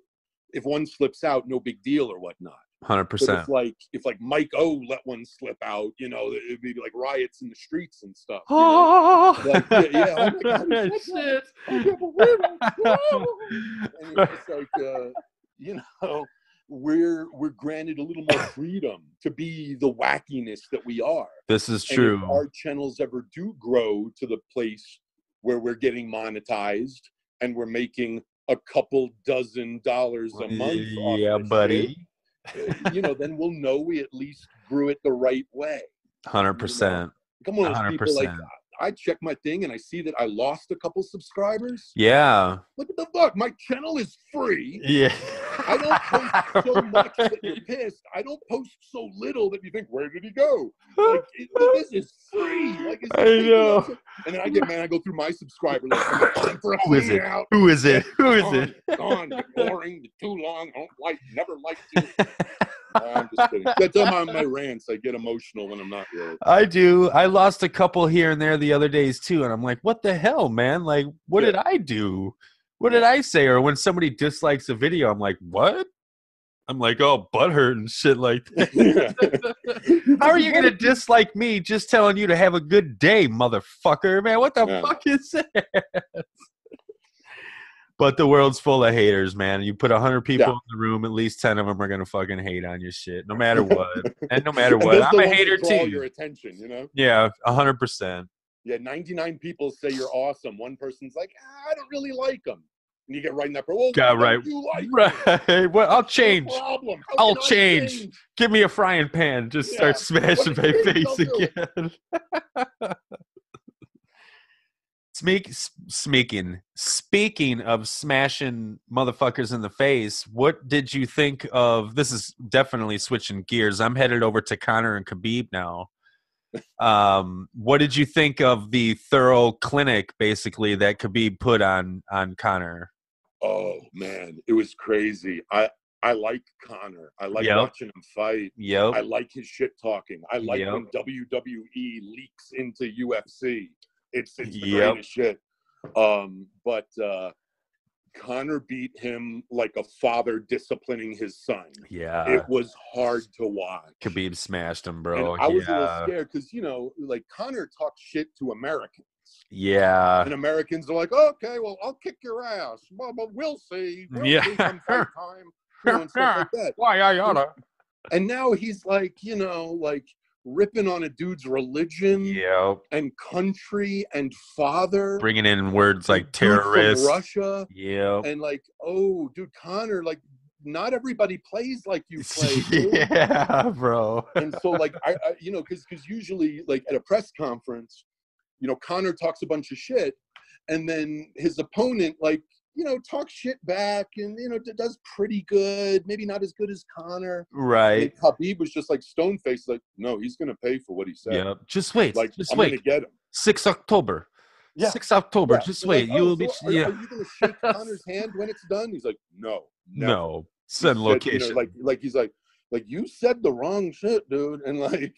If one slips out, no big deal or whatnot. 100%. If Mike O let one slip out, it'd be like riots in the streets and stuff. Oh, shit! And it's like, we're granted a little more freedom to be the wackiness that we are. This is true. If our channels ever do grow to the place where we're getting monetized and we're making a couple dozen dollars a month. Yeah, buddy. Then we'll know we at least grew it the right way. 100%. Come on, those people like that. I check my thing and I see that I lost a couple subscribers. Yeah. What the fuck? My channel is free. Yeah. I don't post so much that you're pissed. I don't post so little that you think, where did he go? Like, this is free. Like, it's I know. Awesome. And then I get mad. I go through my subscriber list. Who is it? It's gone. It's boring. It's too long. I don't like. Never liked you. I'm just kidding. That's on my rants. I get emotional when I'm not really. I do. I lost a couple here and there the other days too, and I'm like, what the hell, man? Like, what did I do? What did I say? Or when somebody dislikes a video, I'm like, what? I'm like, oh, butthurt and shit like that. How are you going to dislike me just telling you to have a good day, motherfucker? Man, what the fuck is that? But the world's full of haters, man. You put 100 people in the room, at least 10 of them are going to fucking hate on your shit, no matter what. And no matter what, I'm a hater too. Your attention, Yeah, 100%. Yeah, 99 people say you're awesome. One person's like, I don't really like them. And you get right in that. Well, right. You like right. Well, I'll change. No I'll change. Give me a frying pan. Just start smashing my face again. Speaking of smashing motherfuckers in the face, what did you think of? This is definitely switching gears. I'm headed over to Conor and Khabib now. What did you think of the thorough clinic, basically, that Khabib put on Conor? Oh man, it was crazy. I like Conor. I like watching him fight. I like his shit talking. I like when WWE leaks into UFC. It's the greatest shit. But Conor beat him like a father disciplining his son. Yeah. It was hard to watch. Khabib smashed him, bro. And I was a little scared because, like Conor talks shit to Americans. Yeah. And Americans are like, okay, well, I'll kick your ass. Well, but we'll see. We'll see some fight time. And stuff like that. Why I oughta. And now he's like, ripping on a dude's religion and country and father, bringing in words like terrorists, Russia, and like, oh dude, Conor, like not everybody plays like you play, bro. And so like I because usually like at a press conference, Conor talks a bunch of shit, and then his opponent like talks shit back and, does pretty good. Maybe not as good as Conor. Right. And Khabib was just like stone-faced, like, no, he's going to pay for what he said. Yeah. Just wait. Like, just wait. I'm going to get him. 6 October. Yeah. 6 October. Yeah. Just so wait. Like, you will be. Are you going to shake Conor's hand when it's done? He's like, no. Send location. He's like, you said the wrong shit, dude. And like,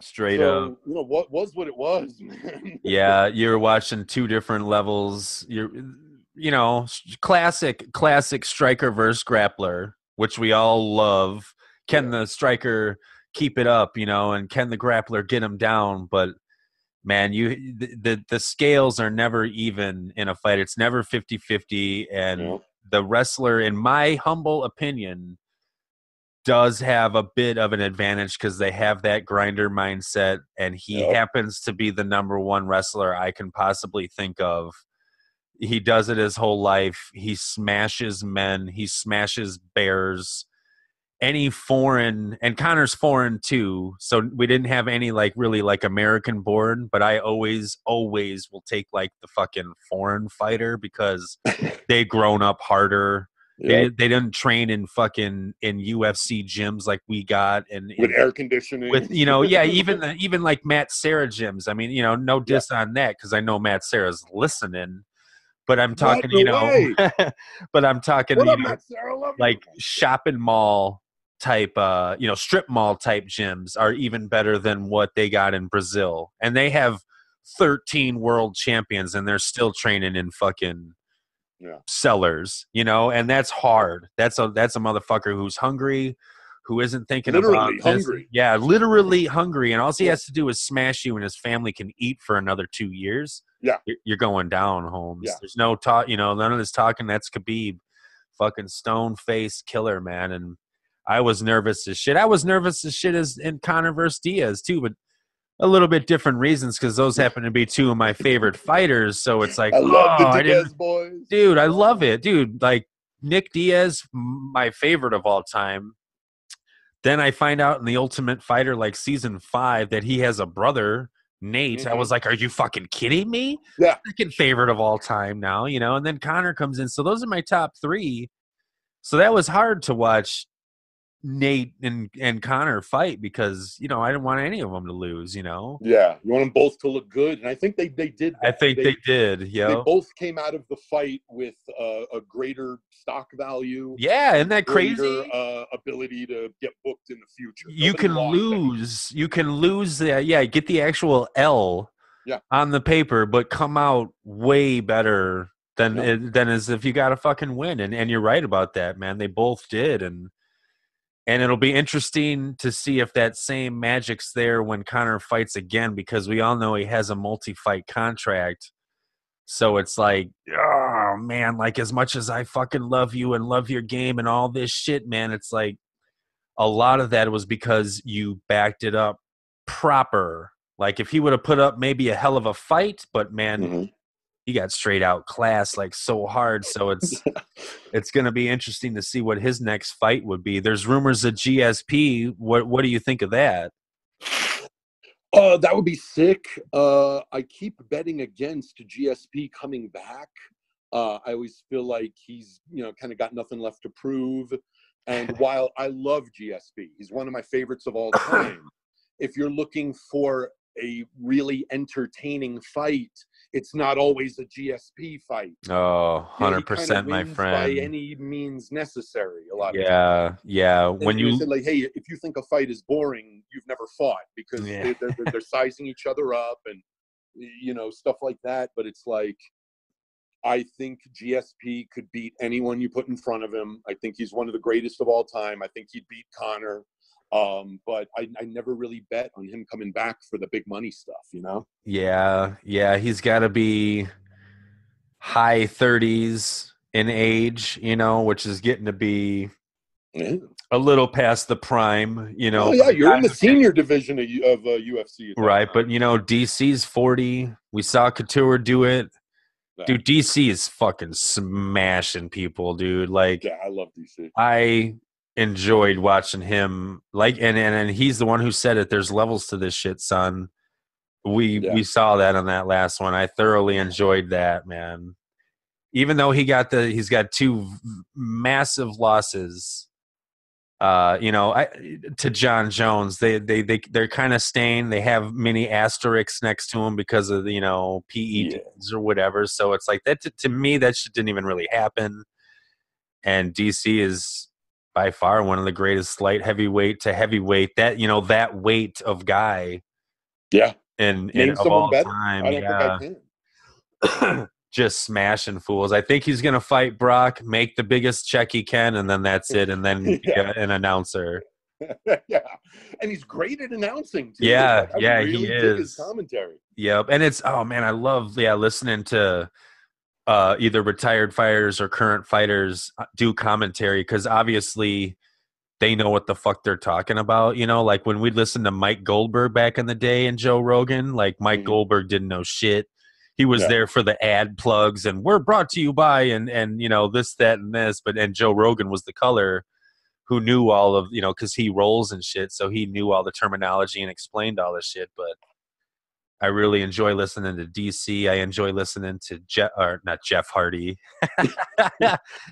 Straight up. You know, what was what it was, man. Yeah, you're watching two different levels. You know, classic striker versus grappler, which we all love. Can the striker keep it up, you know, and can the grappler get him down? But, man, the scales are never even in a fight. It's never 50-50, and the wrestler, in my humble opinion, does have a bit of an advantage because they have that grinder mindset, and he happens to be the number one wrestler I can possibly think of. He does it his whole life. He smashes men. He smashes bears. Any foreign, and Conor's foreign too, so we didn't have any like really like American born, but I always will take like the fucking foreign fighter because they grown up harder. They didn't train in fucking in UFC gyms like we got, and with air conditioning. With, you know, even like Matt Serra gyms. I mean, you know, no diss on that because I know Matt Serra's listening, but I'm talking, you know, but I'm talking, you know, like shopping mall type, you know, strip mall type gyms are even better than what they got in Brazil, and they have 13 world champions, and they're still training in fucking. Yeah. Sellers, you know, and that's hard. That's a motherfucker who's hungry, who isn't thinking literally about hungry. This. Yeah, literally hungry, and all he has to do is smash you, and his family can eat for another 2 years. Yeah, you're going down, Holmes. Yeah. There's no talk, you know, none of this talking. That's Khabib, fucking stone face killer, man. And I was nervous as shit. I was nervous as shit as in Conor versus Diaz too, but a little bit different reasons because those happen to be two of my favorite fighters. So it's like, I love the Diaz boys. Dude, I love it. Dude, like Nick Diaz, my favorite of all time. Then I find out in the Ultimate Fighter, like season 5, that he has a brother, Nate. Mm-hmm. I was like, are you fucking kidding me? Yeah. Second favorite of all time now, you know, and then Conor comes in. So those are my top three. So that was hard to watch. Nate and Conor fight because, you know, I didn't want any of them to lose, you know? Yeah, you want them both to look good, and I think they did that. I think they did, yeah. They both came out of the fight with a greater stock value. Yeah, isn't that greater, crazy? Ability to get booked in the future. You can lose that. Yeah, get the actual L on the paper, but come out way better than as if you got a fucking win, and you're right about that, man. They both did, And it'll be interesting to see if that same magic's there when Conor fights again, because we all know he has a multi-fight contract. So it's like, oh, man, like as much as I fucking love you and love your game and all this shit, man, it's like a lot of that was because you backed it up proper. Like if he would have put up maybe a hell of a fight, but, man, he got straight out classed like so hard. So it's going to be interesting to see what his next fight would be. There's rumors of GSP. What do you think of that? That would be sick. I keep betting against GSP coming back. I always feel like he's, you know, kind of got nothing left to prove. And while I love GSP, he's one of my favorites of all time. If you're looking for a really entertaining fight, it's not always a GSP fight. Oh, 100%, kind of my friend. By any means necessary, a lot of times. Yeah. When you said, like, hey, if you think a fight is boring, you've never fought, because they're sizing each other up and, you know, stuff like that. But it's like, I think GSP could beat anyone you put in front of him. I think he's one of the greatest of all time. I think he'd beat Conor. But I never really bet on him coming back for the big money stuff, you know? Yeah, he's got to be high 30s in age, you know, which is getting to be a little past the prime, you know. Oh, yeah, you're in the senior division of UFC. Right, but, you know, DC's 40. We saw Couture do it. Yeah. Dude, DC is fucking smashing people, dude. Like, yeah, I love DC. I enjoyed watching him, like, and he's the one who said it. There's levels to this shit, son. We saw that on that last one. I thoroughly enjoyed that, man. Even though he's got two massive losses, you know, to John Jones. They're kind of stained. They have many asterisks next to him because of the, you know, PEDs or whatever. So it's like that to me that shit didn't even really happen. And DC is by far one of the greatest light heavyweight to heavyweight, that, you know, that weight of guy. Yeah. And of all better. Time. I think I can. Just smashing fools. I think he's going to fight Brock, make the biggest check he can, and then that's it. And then yeah. an announcer. Yeah. And he's great at announcing, too. Yeah. Like, yeah. Really he is. His commentary. Yep. And it's, oh man, I love, yeah, listening to either retired fighters or current fighters do commentary, because obviously they know what the fuck they're talking about. You know, like when we'd listen to Mike Goldberg back in the day and Joe Rogan, like Mike Goldberg didn't know shit. He was there for the ad plugs and we're brought to you by, and you know, this, that, and this. But, and Joe Rogan was the color who knew all of, you know, because he rolls and shit. So he knew all the terminology and explained all this shit. But I really enjoy listening to DC. I enjoy listening to not Jeff Hardy,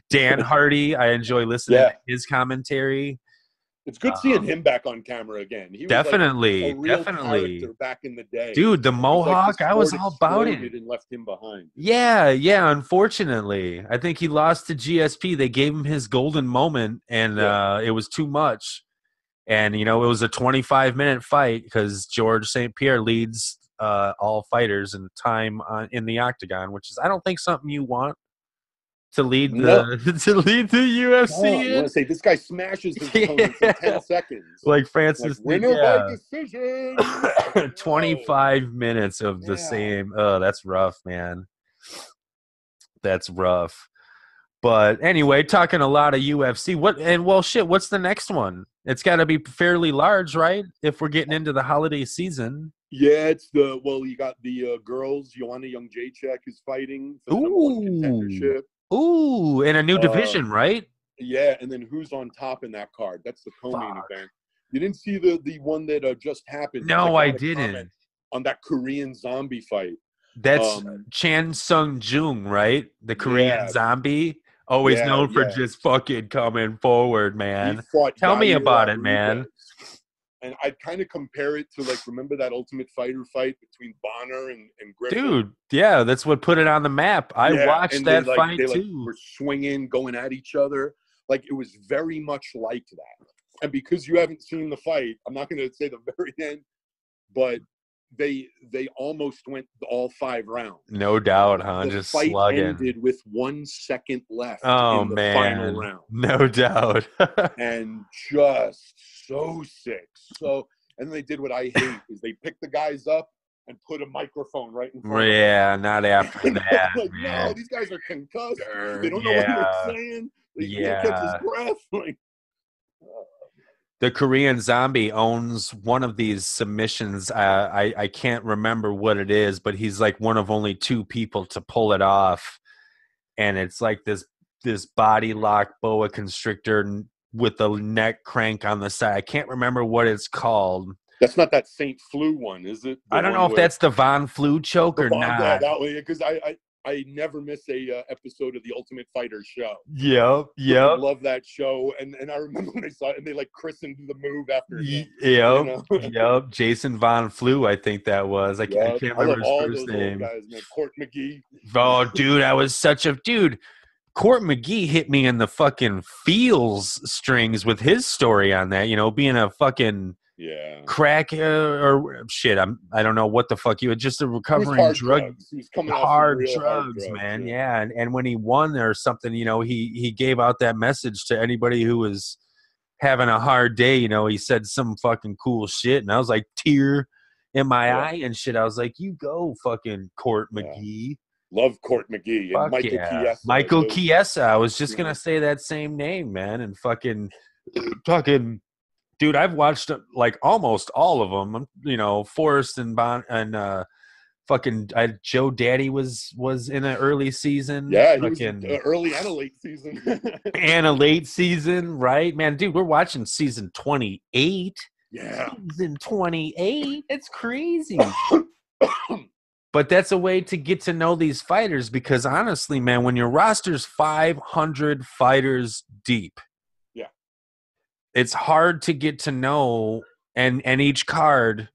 Dan Hardy. I enjoy listening to his commentary. It's good seeing him back on camera again. He definitely, was like a real character back in the day, dude. The mohawk, I was all about it. And left him behind. Yeah, yeah. Unfortunately, I think he lost to GSP. They gave him his golden moment, and it was too much. And you know, it was a 25-minute fight because George St. Pierre leads all fighters in time in the octagon, which is, I don't think, something you want. To lead the UFC. I want to say this guy smashes his opponent for 10 seconds. Like Francis, like, winner by decision. 25 minutes of the same. Oh, that's rough, man. That's rough. But anyway, talking a lot of UFC. What's the next one? It's got to be fairly large, right? If we're getting into the holiday season. Yeah, you got the girls. Joanna Young Jacek is fighting for the number 1 contendership. Ooh, in a new division, right? Yeah, and then who's on top in that card? That's the co-main event. You didn't see the one that just happened? No, I didn't. On that Korean Zombie fight. That's Chan Sung-jung, right? The Korean Zombie, always known for just fucking coming forward, man. Tell me about it, man. And I'd kind of compare it to, like, remember that Ultimate Fighter fight between Bonner and Griffin? Dude, yeah, that's what put it on the map. I watched that fight, too. They were swinging, going at each other. Like, it was very much like that. And because you haven't seen the fight, I'm not going to say the very end, but they almost went all 5 rounds. No doubt, huh? Just slugging. The fight ended with 1 second left in the final round. No doubt. And just... so sick. So, and they did what I hate, is they picked the guys up and put a microphone right in front of them. Yeah, not after that. Like, no, these guys are concussed. They don't know what they're saying. They can't catch his breath. Like, the Korean Zombie owns one of these submissions. I can't remember what it is, but he's like one of only 2 people to pull it off. And it's like this body lock boa constrictor with the neck crank on the side. I can't remember what it's called. That's not that St. Flu one, is it? I don't know if that's the Von Flu choke or not. Yeah, that way, because I never miss a episode of the Ultimate Fighter show. Yep. I love that show, and I remember when I saw it, and they like christened the move after. Yep. Jason Von Flu, I think that was. I can't remember his first name. Guys, Court McGee. Oh, dude, I was such a dude. Court McGee hit me in the fucking feels strings with his story on that, you know, being a fucking crack or shit. I don't know what the fuck you had, just a recovering hard drugs, man. Yeah. And when he won or something, you know, he gave out that message to anybody who was having a hard day. You know, he said some fucking cool shit, and I was like, tear in my eye and shit. I was like, you go fucking Court McGee. Love Court McGee. And Michael Chiesa. Michael Chiesa. I was just going to say that same name, man. And fucking, dude, I've watched like almost all of them. You know, Forrest and Bond and Joe Daddy was in an early season. Yeah, fucking, he was early and a late season. And a late season, right? Man, dude, we're watching season 28. Yeah. Season 28. It's crazy. But that's a way to get to know these fighters, because honestly, man, when your roster's 500 fighters deep, it's hard to get to know and each card.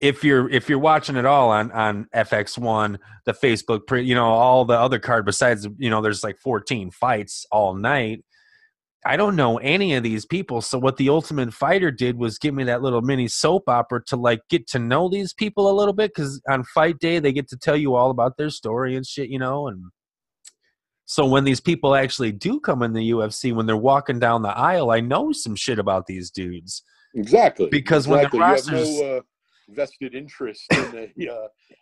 If you're watching it all on FX1, the Facebook, you know, all the other card besides, you know, there's like 14 fights all night. I don't know any of these people. So what The Ultimate Fighter did was give me that little mini soap opera to like get to know these people a little bit, because on fight day they get to tell you all about their story and shit, you know. And so when these people actually do come in the UFC, when they're walking down the aisle, I know some shit about these dudes. Exactly. Because when the rosters... You have no, vested interest in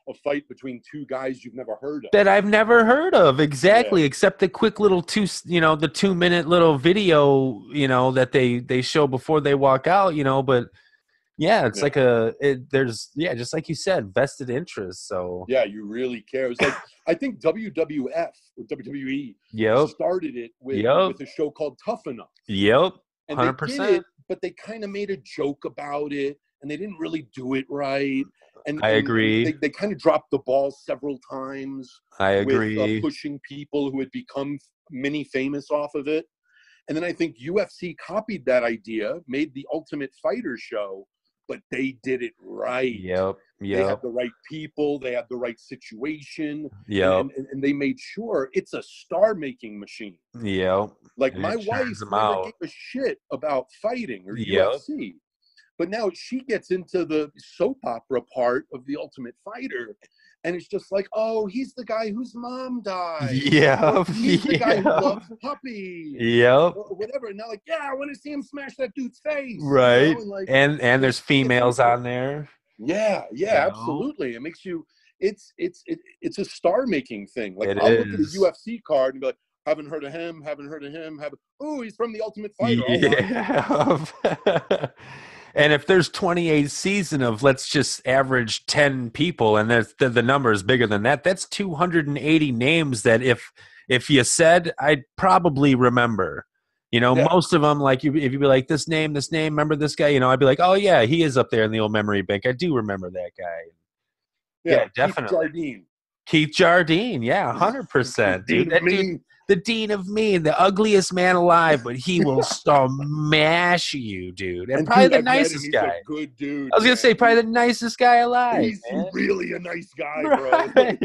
a fight between two guys you've never heard of. That I've never heard of, exactly, yeah. Except the quick little the 2-minute little video, you know, that they show before they walk out, you know, but yeah, it's like just like you said, vested interest. So yeah, you really care. It's like I think WWF or WWE started it with a show called Tough Enough. Yep, 100%. But they kind of made a joke about it. And they didn't really do it right. And I agree. They kind of dropped the ball several times. I agree. With pushing people who had become mini famous off of it. And then I think UFC copied that idea, made the Ultimate Fighter show, but they did it right. Yep. They had the right people. They had the right situation. Yeah. And they made sure it's a star-making machine. Yeah. Like and my wife never gave a shit about fighting or UFC. But now she gets into the soap opera part of The Ultimate Fighter, and it's just like, oh, he's the guy whose mom died. Yeah. He's the guy who loves puppies. Yep. Or whatever. And they're like, yeah, I want to see him smash that dude's face. Right. You know? And, like, and there's females on there. Yeah. Yeah. You know? Absolutely. It makes you. It's a star-making thing. Like I'll look at a UFC card and be like, haven't heard of him. Haven't heard of him. Oh, he's from The Ultimate Fighter. Yeah. And if there's 28 season of, let's just average 10 people, and the number is bigger than that, that's 280 names that if you said, I'd probably remember. You know, most of them, like, if you'd be like, this name, remember this guy? You know, I'd be like, oh, yeah, he is up there in the old memory bank. I do remember that guy. Yeah, definitely. Keith Jardine, yeah, 100%. Dude, that dude, the Dean of Mean, the ugliest man alive, but he will smash you, dude. And probably the nicest guy. He's a good dude. I was going to say, probably the nicest guy alive. He's really a nice guy, right, bro.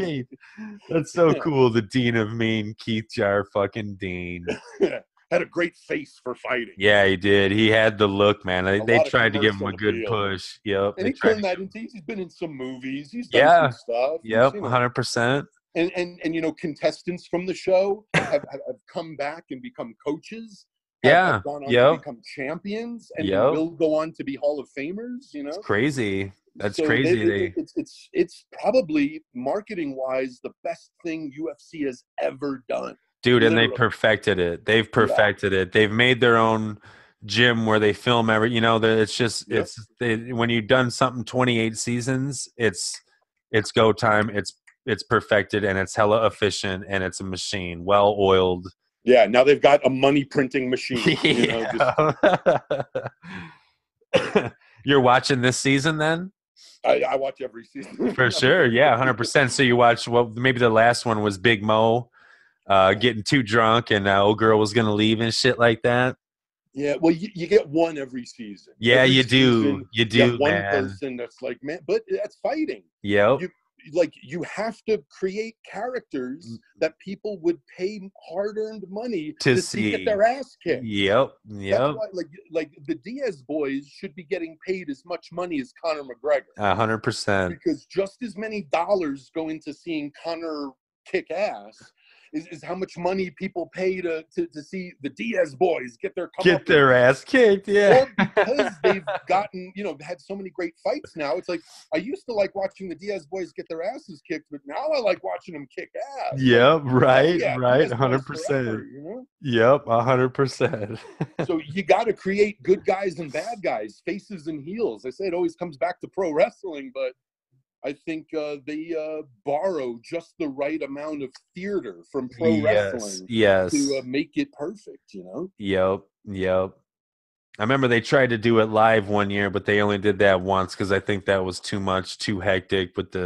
That's so cool, the Dean of Mean, Keith Jar fucking Dean. Had a great face for fighting. Yeah, he did. He had the look, man. They tried to give him a good push. Yep. And he turned that into, he's been in some movies. He's done some stuff. Yep, 100%. And you know, contestants from the show have come back and become coaches. Have gone on to become champions, and will go on to be Hall of Famers. You know, it's crazy. That's crazy. It's probably marketing-wise the best thing UFC has ever done. Dude, literally. And they perfected it. They've perfected it. They've made their own gym where they film every. You know, it's just when you've done something 28 seasons, it's go time. It's perfected, and it's hella efficient, and it's a machine, well oiled. Yeah, now they've got a money printing machine. You know, You're watching this season then? I watch every season. For sure, yeah, 100%. So you watch, maybe the last one was Big Mo getting too drunk, and old girl was going to leave and shit like that. Yeah, well, you get one every season. Yeah, every season, you do. You get one person that's like, man, but that's fighting. Yeah. Like, you have to create characters that people would pay hard-earned money to see get their ass kicked. Yep. That's why, like the Diaz boys should be getting paid as much money as Conor McGregor. 100%. Because just as many dollars go into seeing Conor kick ass is how much money people pay to see the Diaz boys get their ass kicked. Yeah. Well, because they've gotten, had so many great fights now. It's like, I used to like watching the Diaz boys get their asses kicked, but now I like watching them kick ass. Yeah. Right. 100%. Yep. 100%. So you got to create good guys and bad guys, faces and heels. I say it always comes back to pro wrestling, but I think they borrow just the right amount of theater from pro wrestling to make it perfect, you know? Yep. I remember they tried to do it live one year, but they only did that once because I think that was too much, too hectic with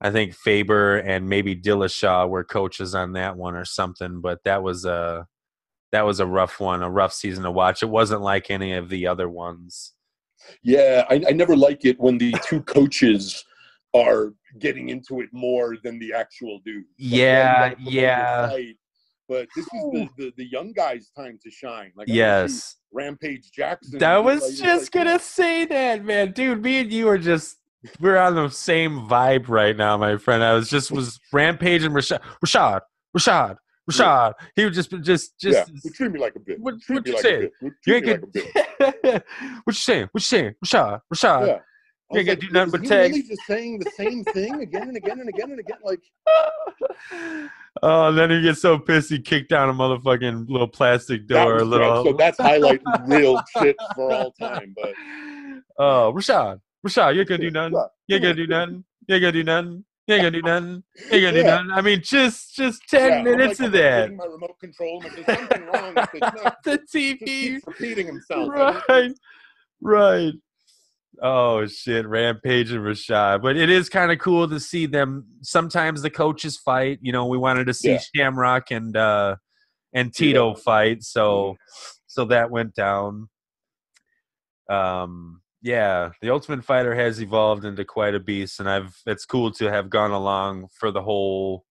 I think Faber and maybe Dillashaw were coaches on that one or something, but that was a rough one, a rough season to watch. It wasn't like any of the other ones. Yeah, I never like it when the two coaches are getting into it more than the actual dude. Like, yeah. But this is the young guys' time to shine. Like, yes, Rampage Jackson. That was like, just like, gonna say that, man, dude. Me and you are just we're on the same vibe right now, my friend. I was just Rampage and Rashad. He would just yeah, treat me like a bitch. What you saying? What you saying? What you saying? Rashad. Yeah. You ain't got to do nothing but tag. Really just saying the same thing again and again and again and again, like. Oh, then he gets so pissed he kicked down a motherfucking little plastic door. So that's highlight real shit for all time. But. Oh, Rashad, you ain't gonna do nothing. You ain't gonna do nothing. I mean, just 10 minutes of that. My remote control. If there's something wrong, the TV keeps repeating himself. Right. Oh shit, Rampage and Rashad. But it is kind of cool to see them. Sometimes the coaches fight. You know, we wanted to see Shamrock and Tito fight, so that went down. Yeah, the Ultimate Fighter has evolved into quite a beast, and it's cool to have gone along for the whole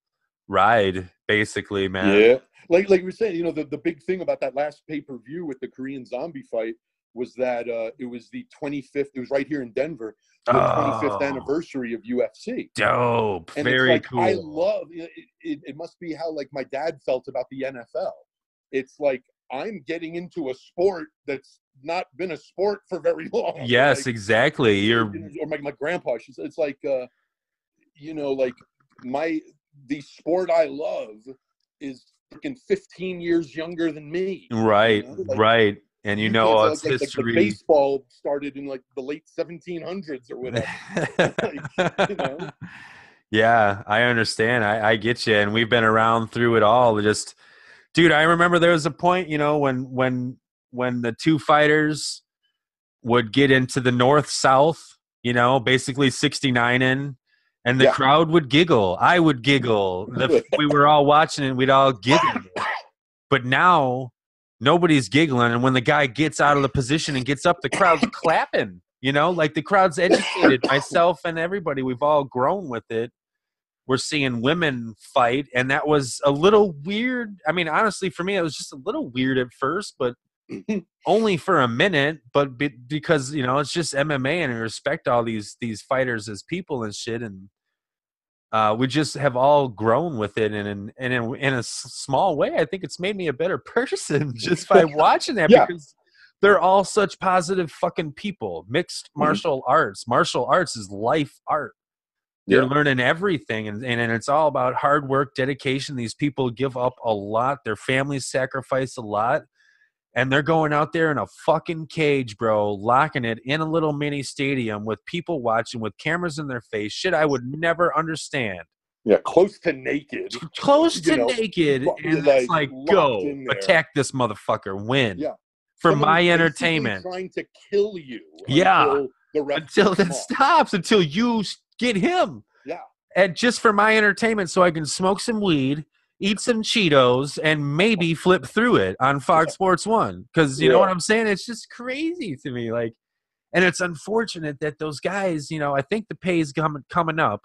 ride, basically, man. Yeah, like we were saying, you know, the big thing about that last pay-per-view with the Korean Zombie fight was that it was the 25th. It was right here in Denver, the 25th anniversary of UFC. Dope. And very it's like, cool. I love it, it must be how, like, my dad felt about the NFL. It's like I'm getting into a sport that's not been a sport for very long. Yes, like, exactly. Or my grandpa, it's like, you know, like the sport I love is freaking 15 years younger than me. Right, you know? Like, right. And you know, it's history. Like baseball started in like the late 1700s or whatever. Like, you know? Yeah, I understand. I get you. And we've been around through it all. Just, dude, I remember there was a point, you know, when the two fighters would get into the north-south, you know, basically 69 in, and the crowd would giggle. I would giggle. We were all watching it, we'd all giggle. But now nobody's giggling, and when the guy gets out of the position and gets up, the crowd's clapping, you know? Like, the crowd's educated. Myself and everybody, we've all grown with it. We're seeing women fight, and that was a little weird. I mean, honestly, for me, it was just a little weird at first, but only for a minute, but because, you know, it's just MMA, and we respect all these fighters as people and shit, and we just have all grown with it, and in a small way, I think it's made me a better person just by watching that because they're all such positive fucking people. Mixed martial arts. Martial arts is life art. You're learning everything, and it's all about hard work, dedication. These people give up a lot. Their families sacrifice a lot, and they're going out there in a fucking cage, bro, locking it in a little mini stadium with people watching with cameras in their face. Shit I would never understand. Yeah, close to naked. Close to naked. And it's like, go, attack this motherfucker, win. Yeah. For my entertainment. Trying to kill you. Yeah. Until that stops, until you get him. Yeah. And just for my entertainment so I can smoke some weed, eat some Cheetos, and maybe flip through it on Fox Sports 1. Because you know what I'm saying? It's just crazy to me. Like, and it's unfortunate that those guys, you know, I think the pay is coming up.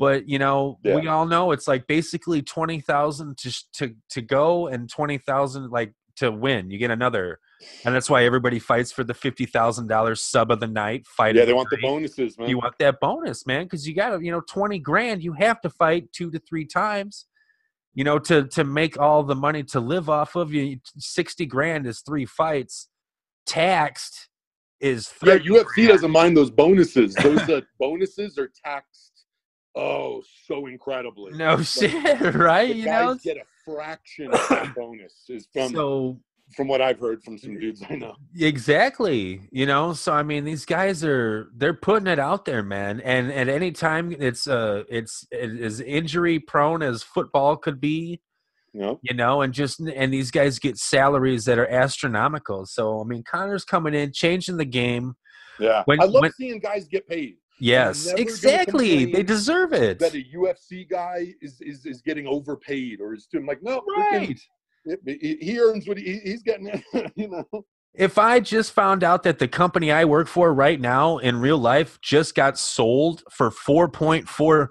But, you know, we all know it's like basically $20,000 to go and $20,000 like to win. You get another. And that's why everybody fights for the $50,000 sub of the night fight. Yeah, they want the bonuses, man. You want that bonus, man, because you got to, you know, 20 grand. You have to fight 2 to 3 times. You know, to make all the money to live off of, you 60 grand is 3 fights. Taxed is 30 UFC grand. Doesn't mind those bonuses. Those bonuses are taxed. Oh, so incredibly. No shit, right? You guys get a fraction of that bonus. Is from what I've heard from some dudes I know. Exactly. You know, so I mean, these guys they're putting it out there, man. And at any time, it's as injury prone as football could be. Yep. You know, and these guys get salaries that are astronomical. So I mean, Conor's coming in, changing the game. Yeah, I love seeing guys get paid. Yes, exactly. They deserve it. That a UFC guy is getting overpaid or is doing like no right. He earns what he's getting, you know. If I just found out that the company I work for right now in real life just got sold for $4.4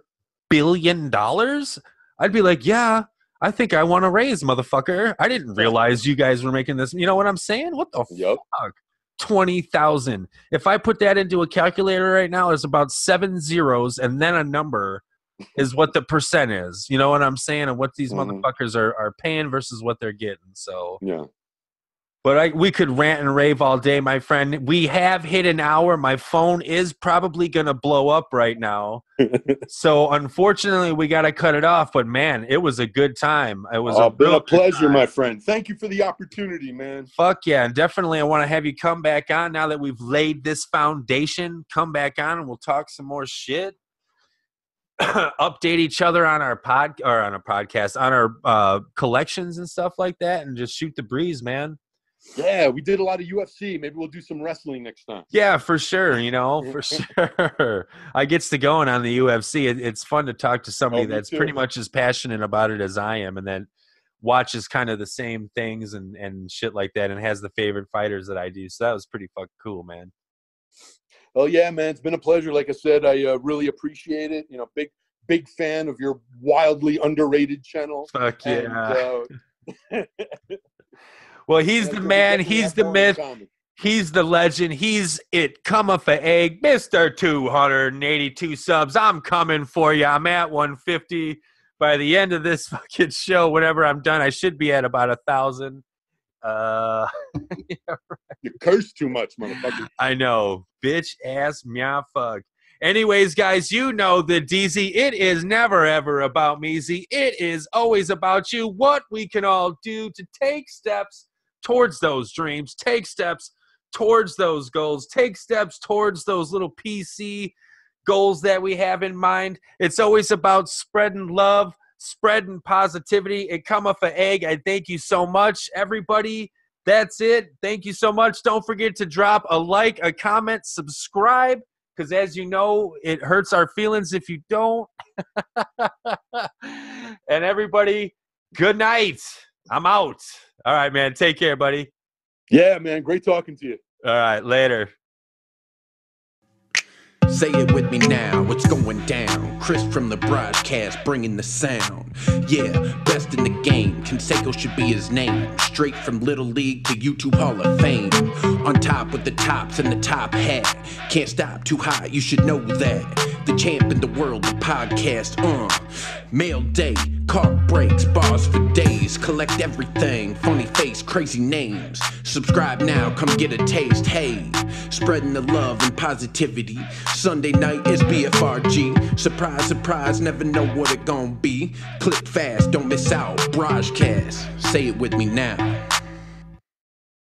billion, I'd be like, yeah, I think I want to raise, motherfucker. I didn't realize you guys were making this. You know what I'm saying? What the fuck? 20,000. If I put that into a calculator right now, it's about 7 zeros and then a number is what the percent is. You know what I'm saying? And what these motherfuckers are paying versus what they're getting. So yeah. But we could rant and rave all day, my friend. We have hit an hour. My phone is probably going to blow up right now. So, unfortunately, we got to cut it off. But, man, it was a good time. It was been a pleasure, my friend. Thank you for the opportunity, man. Fuck yeah. And definitely I want to have you come back on now that we've laid this foundation. Come back on and we'll talk some more shit. Update each other on our podcast, on our collections and stuff like that, and just shoot the breeze, man. Yeah, we did a lot of UFC. Maybe we'll do some wrestling next time. Yeah, for sure. You know, for sure. I gets to going on the UFC. It's fun to talk to somebody that's pretty much as passionate about it as I am, and then watches kind of the same things and shit like that, and has the favorite fighters that I do. So that was pretty fucking cool, man. Well, yeah, man. It's been a pleasure. Like I said, I really appreciate it. You know, big fan of your wildly underrated channel. Fuck yeah. And, well, he's the man, he's the myth, he's the legend, he's It Come If An Egg, Mr. 282 subs. I'm coming for you. I'm at 150 by the end of this fucking show. Whenever I'm done, I should be at about 1,000. Yeah, right. You curse too much, motherfucker. I know. Bitch ass meow fuck. Anyways, guys, you know the DZ. It is never, ever about measy. It is always about you, what we can all do to take steps towards those dreams, take steps towards those goals, take steps towards those little PC goals that we have in mind. It's always about spreading love, spreading positivity. It come up an egg. I thank you so much, everybody. That's it. Thank you so much. Don't forget to drop a like, a comment, subscribe. Because as you know, it hurts our feelings if you don't. And everybody, good night. I'm out. All right, man. Take care, buddy. Yeah, man. Great talking to you. All right. Later. Say it with me now, it's going down. Chris from the BrahjCast bringing the sound. Yeah, best in the game, Canseco should be his name. Straight from Little League to YouTube Hall of Fame. On top with the tops and the top hat. Can't stop too high, you should know that. The champ in the world of podcast, Mail day, car breaks, bars for days. Collect everything, funny face, crazy names. Subscribe now, come get a taste, hey. Spreading the love and positivity. Sunday night is BFRG. Surprise, surprise, never know what it gon' be. Click fast, don't miss out. BrahjCast, say it with me now.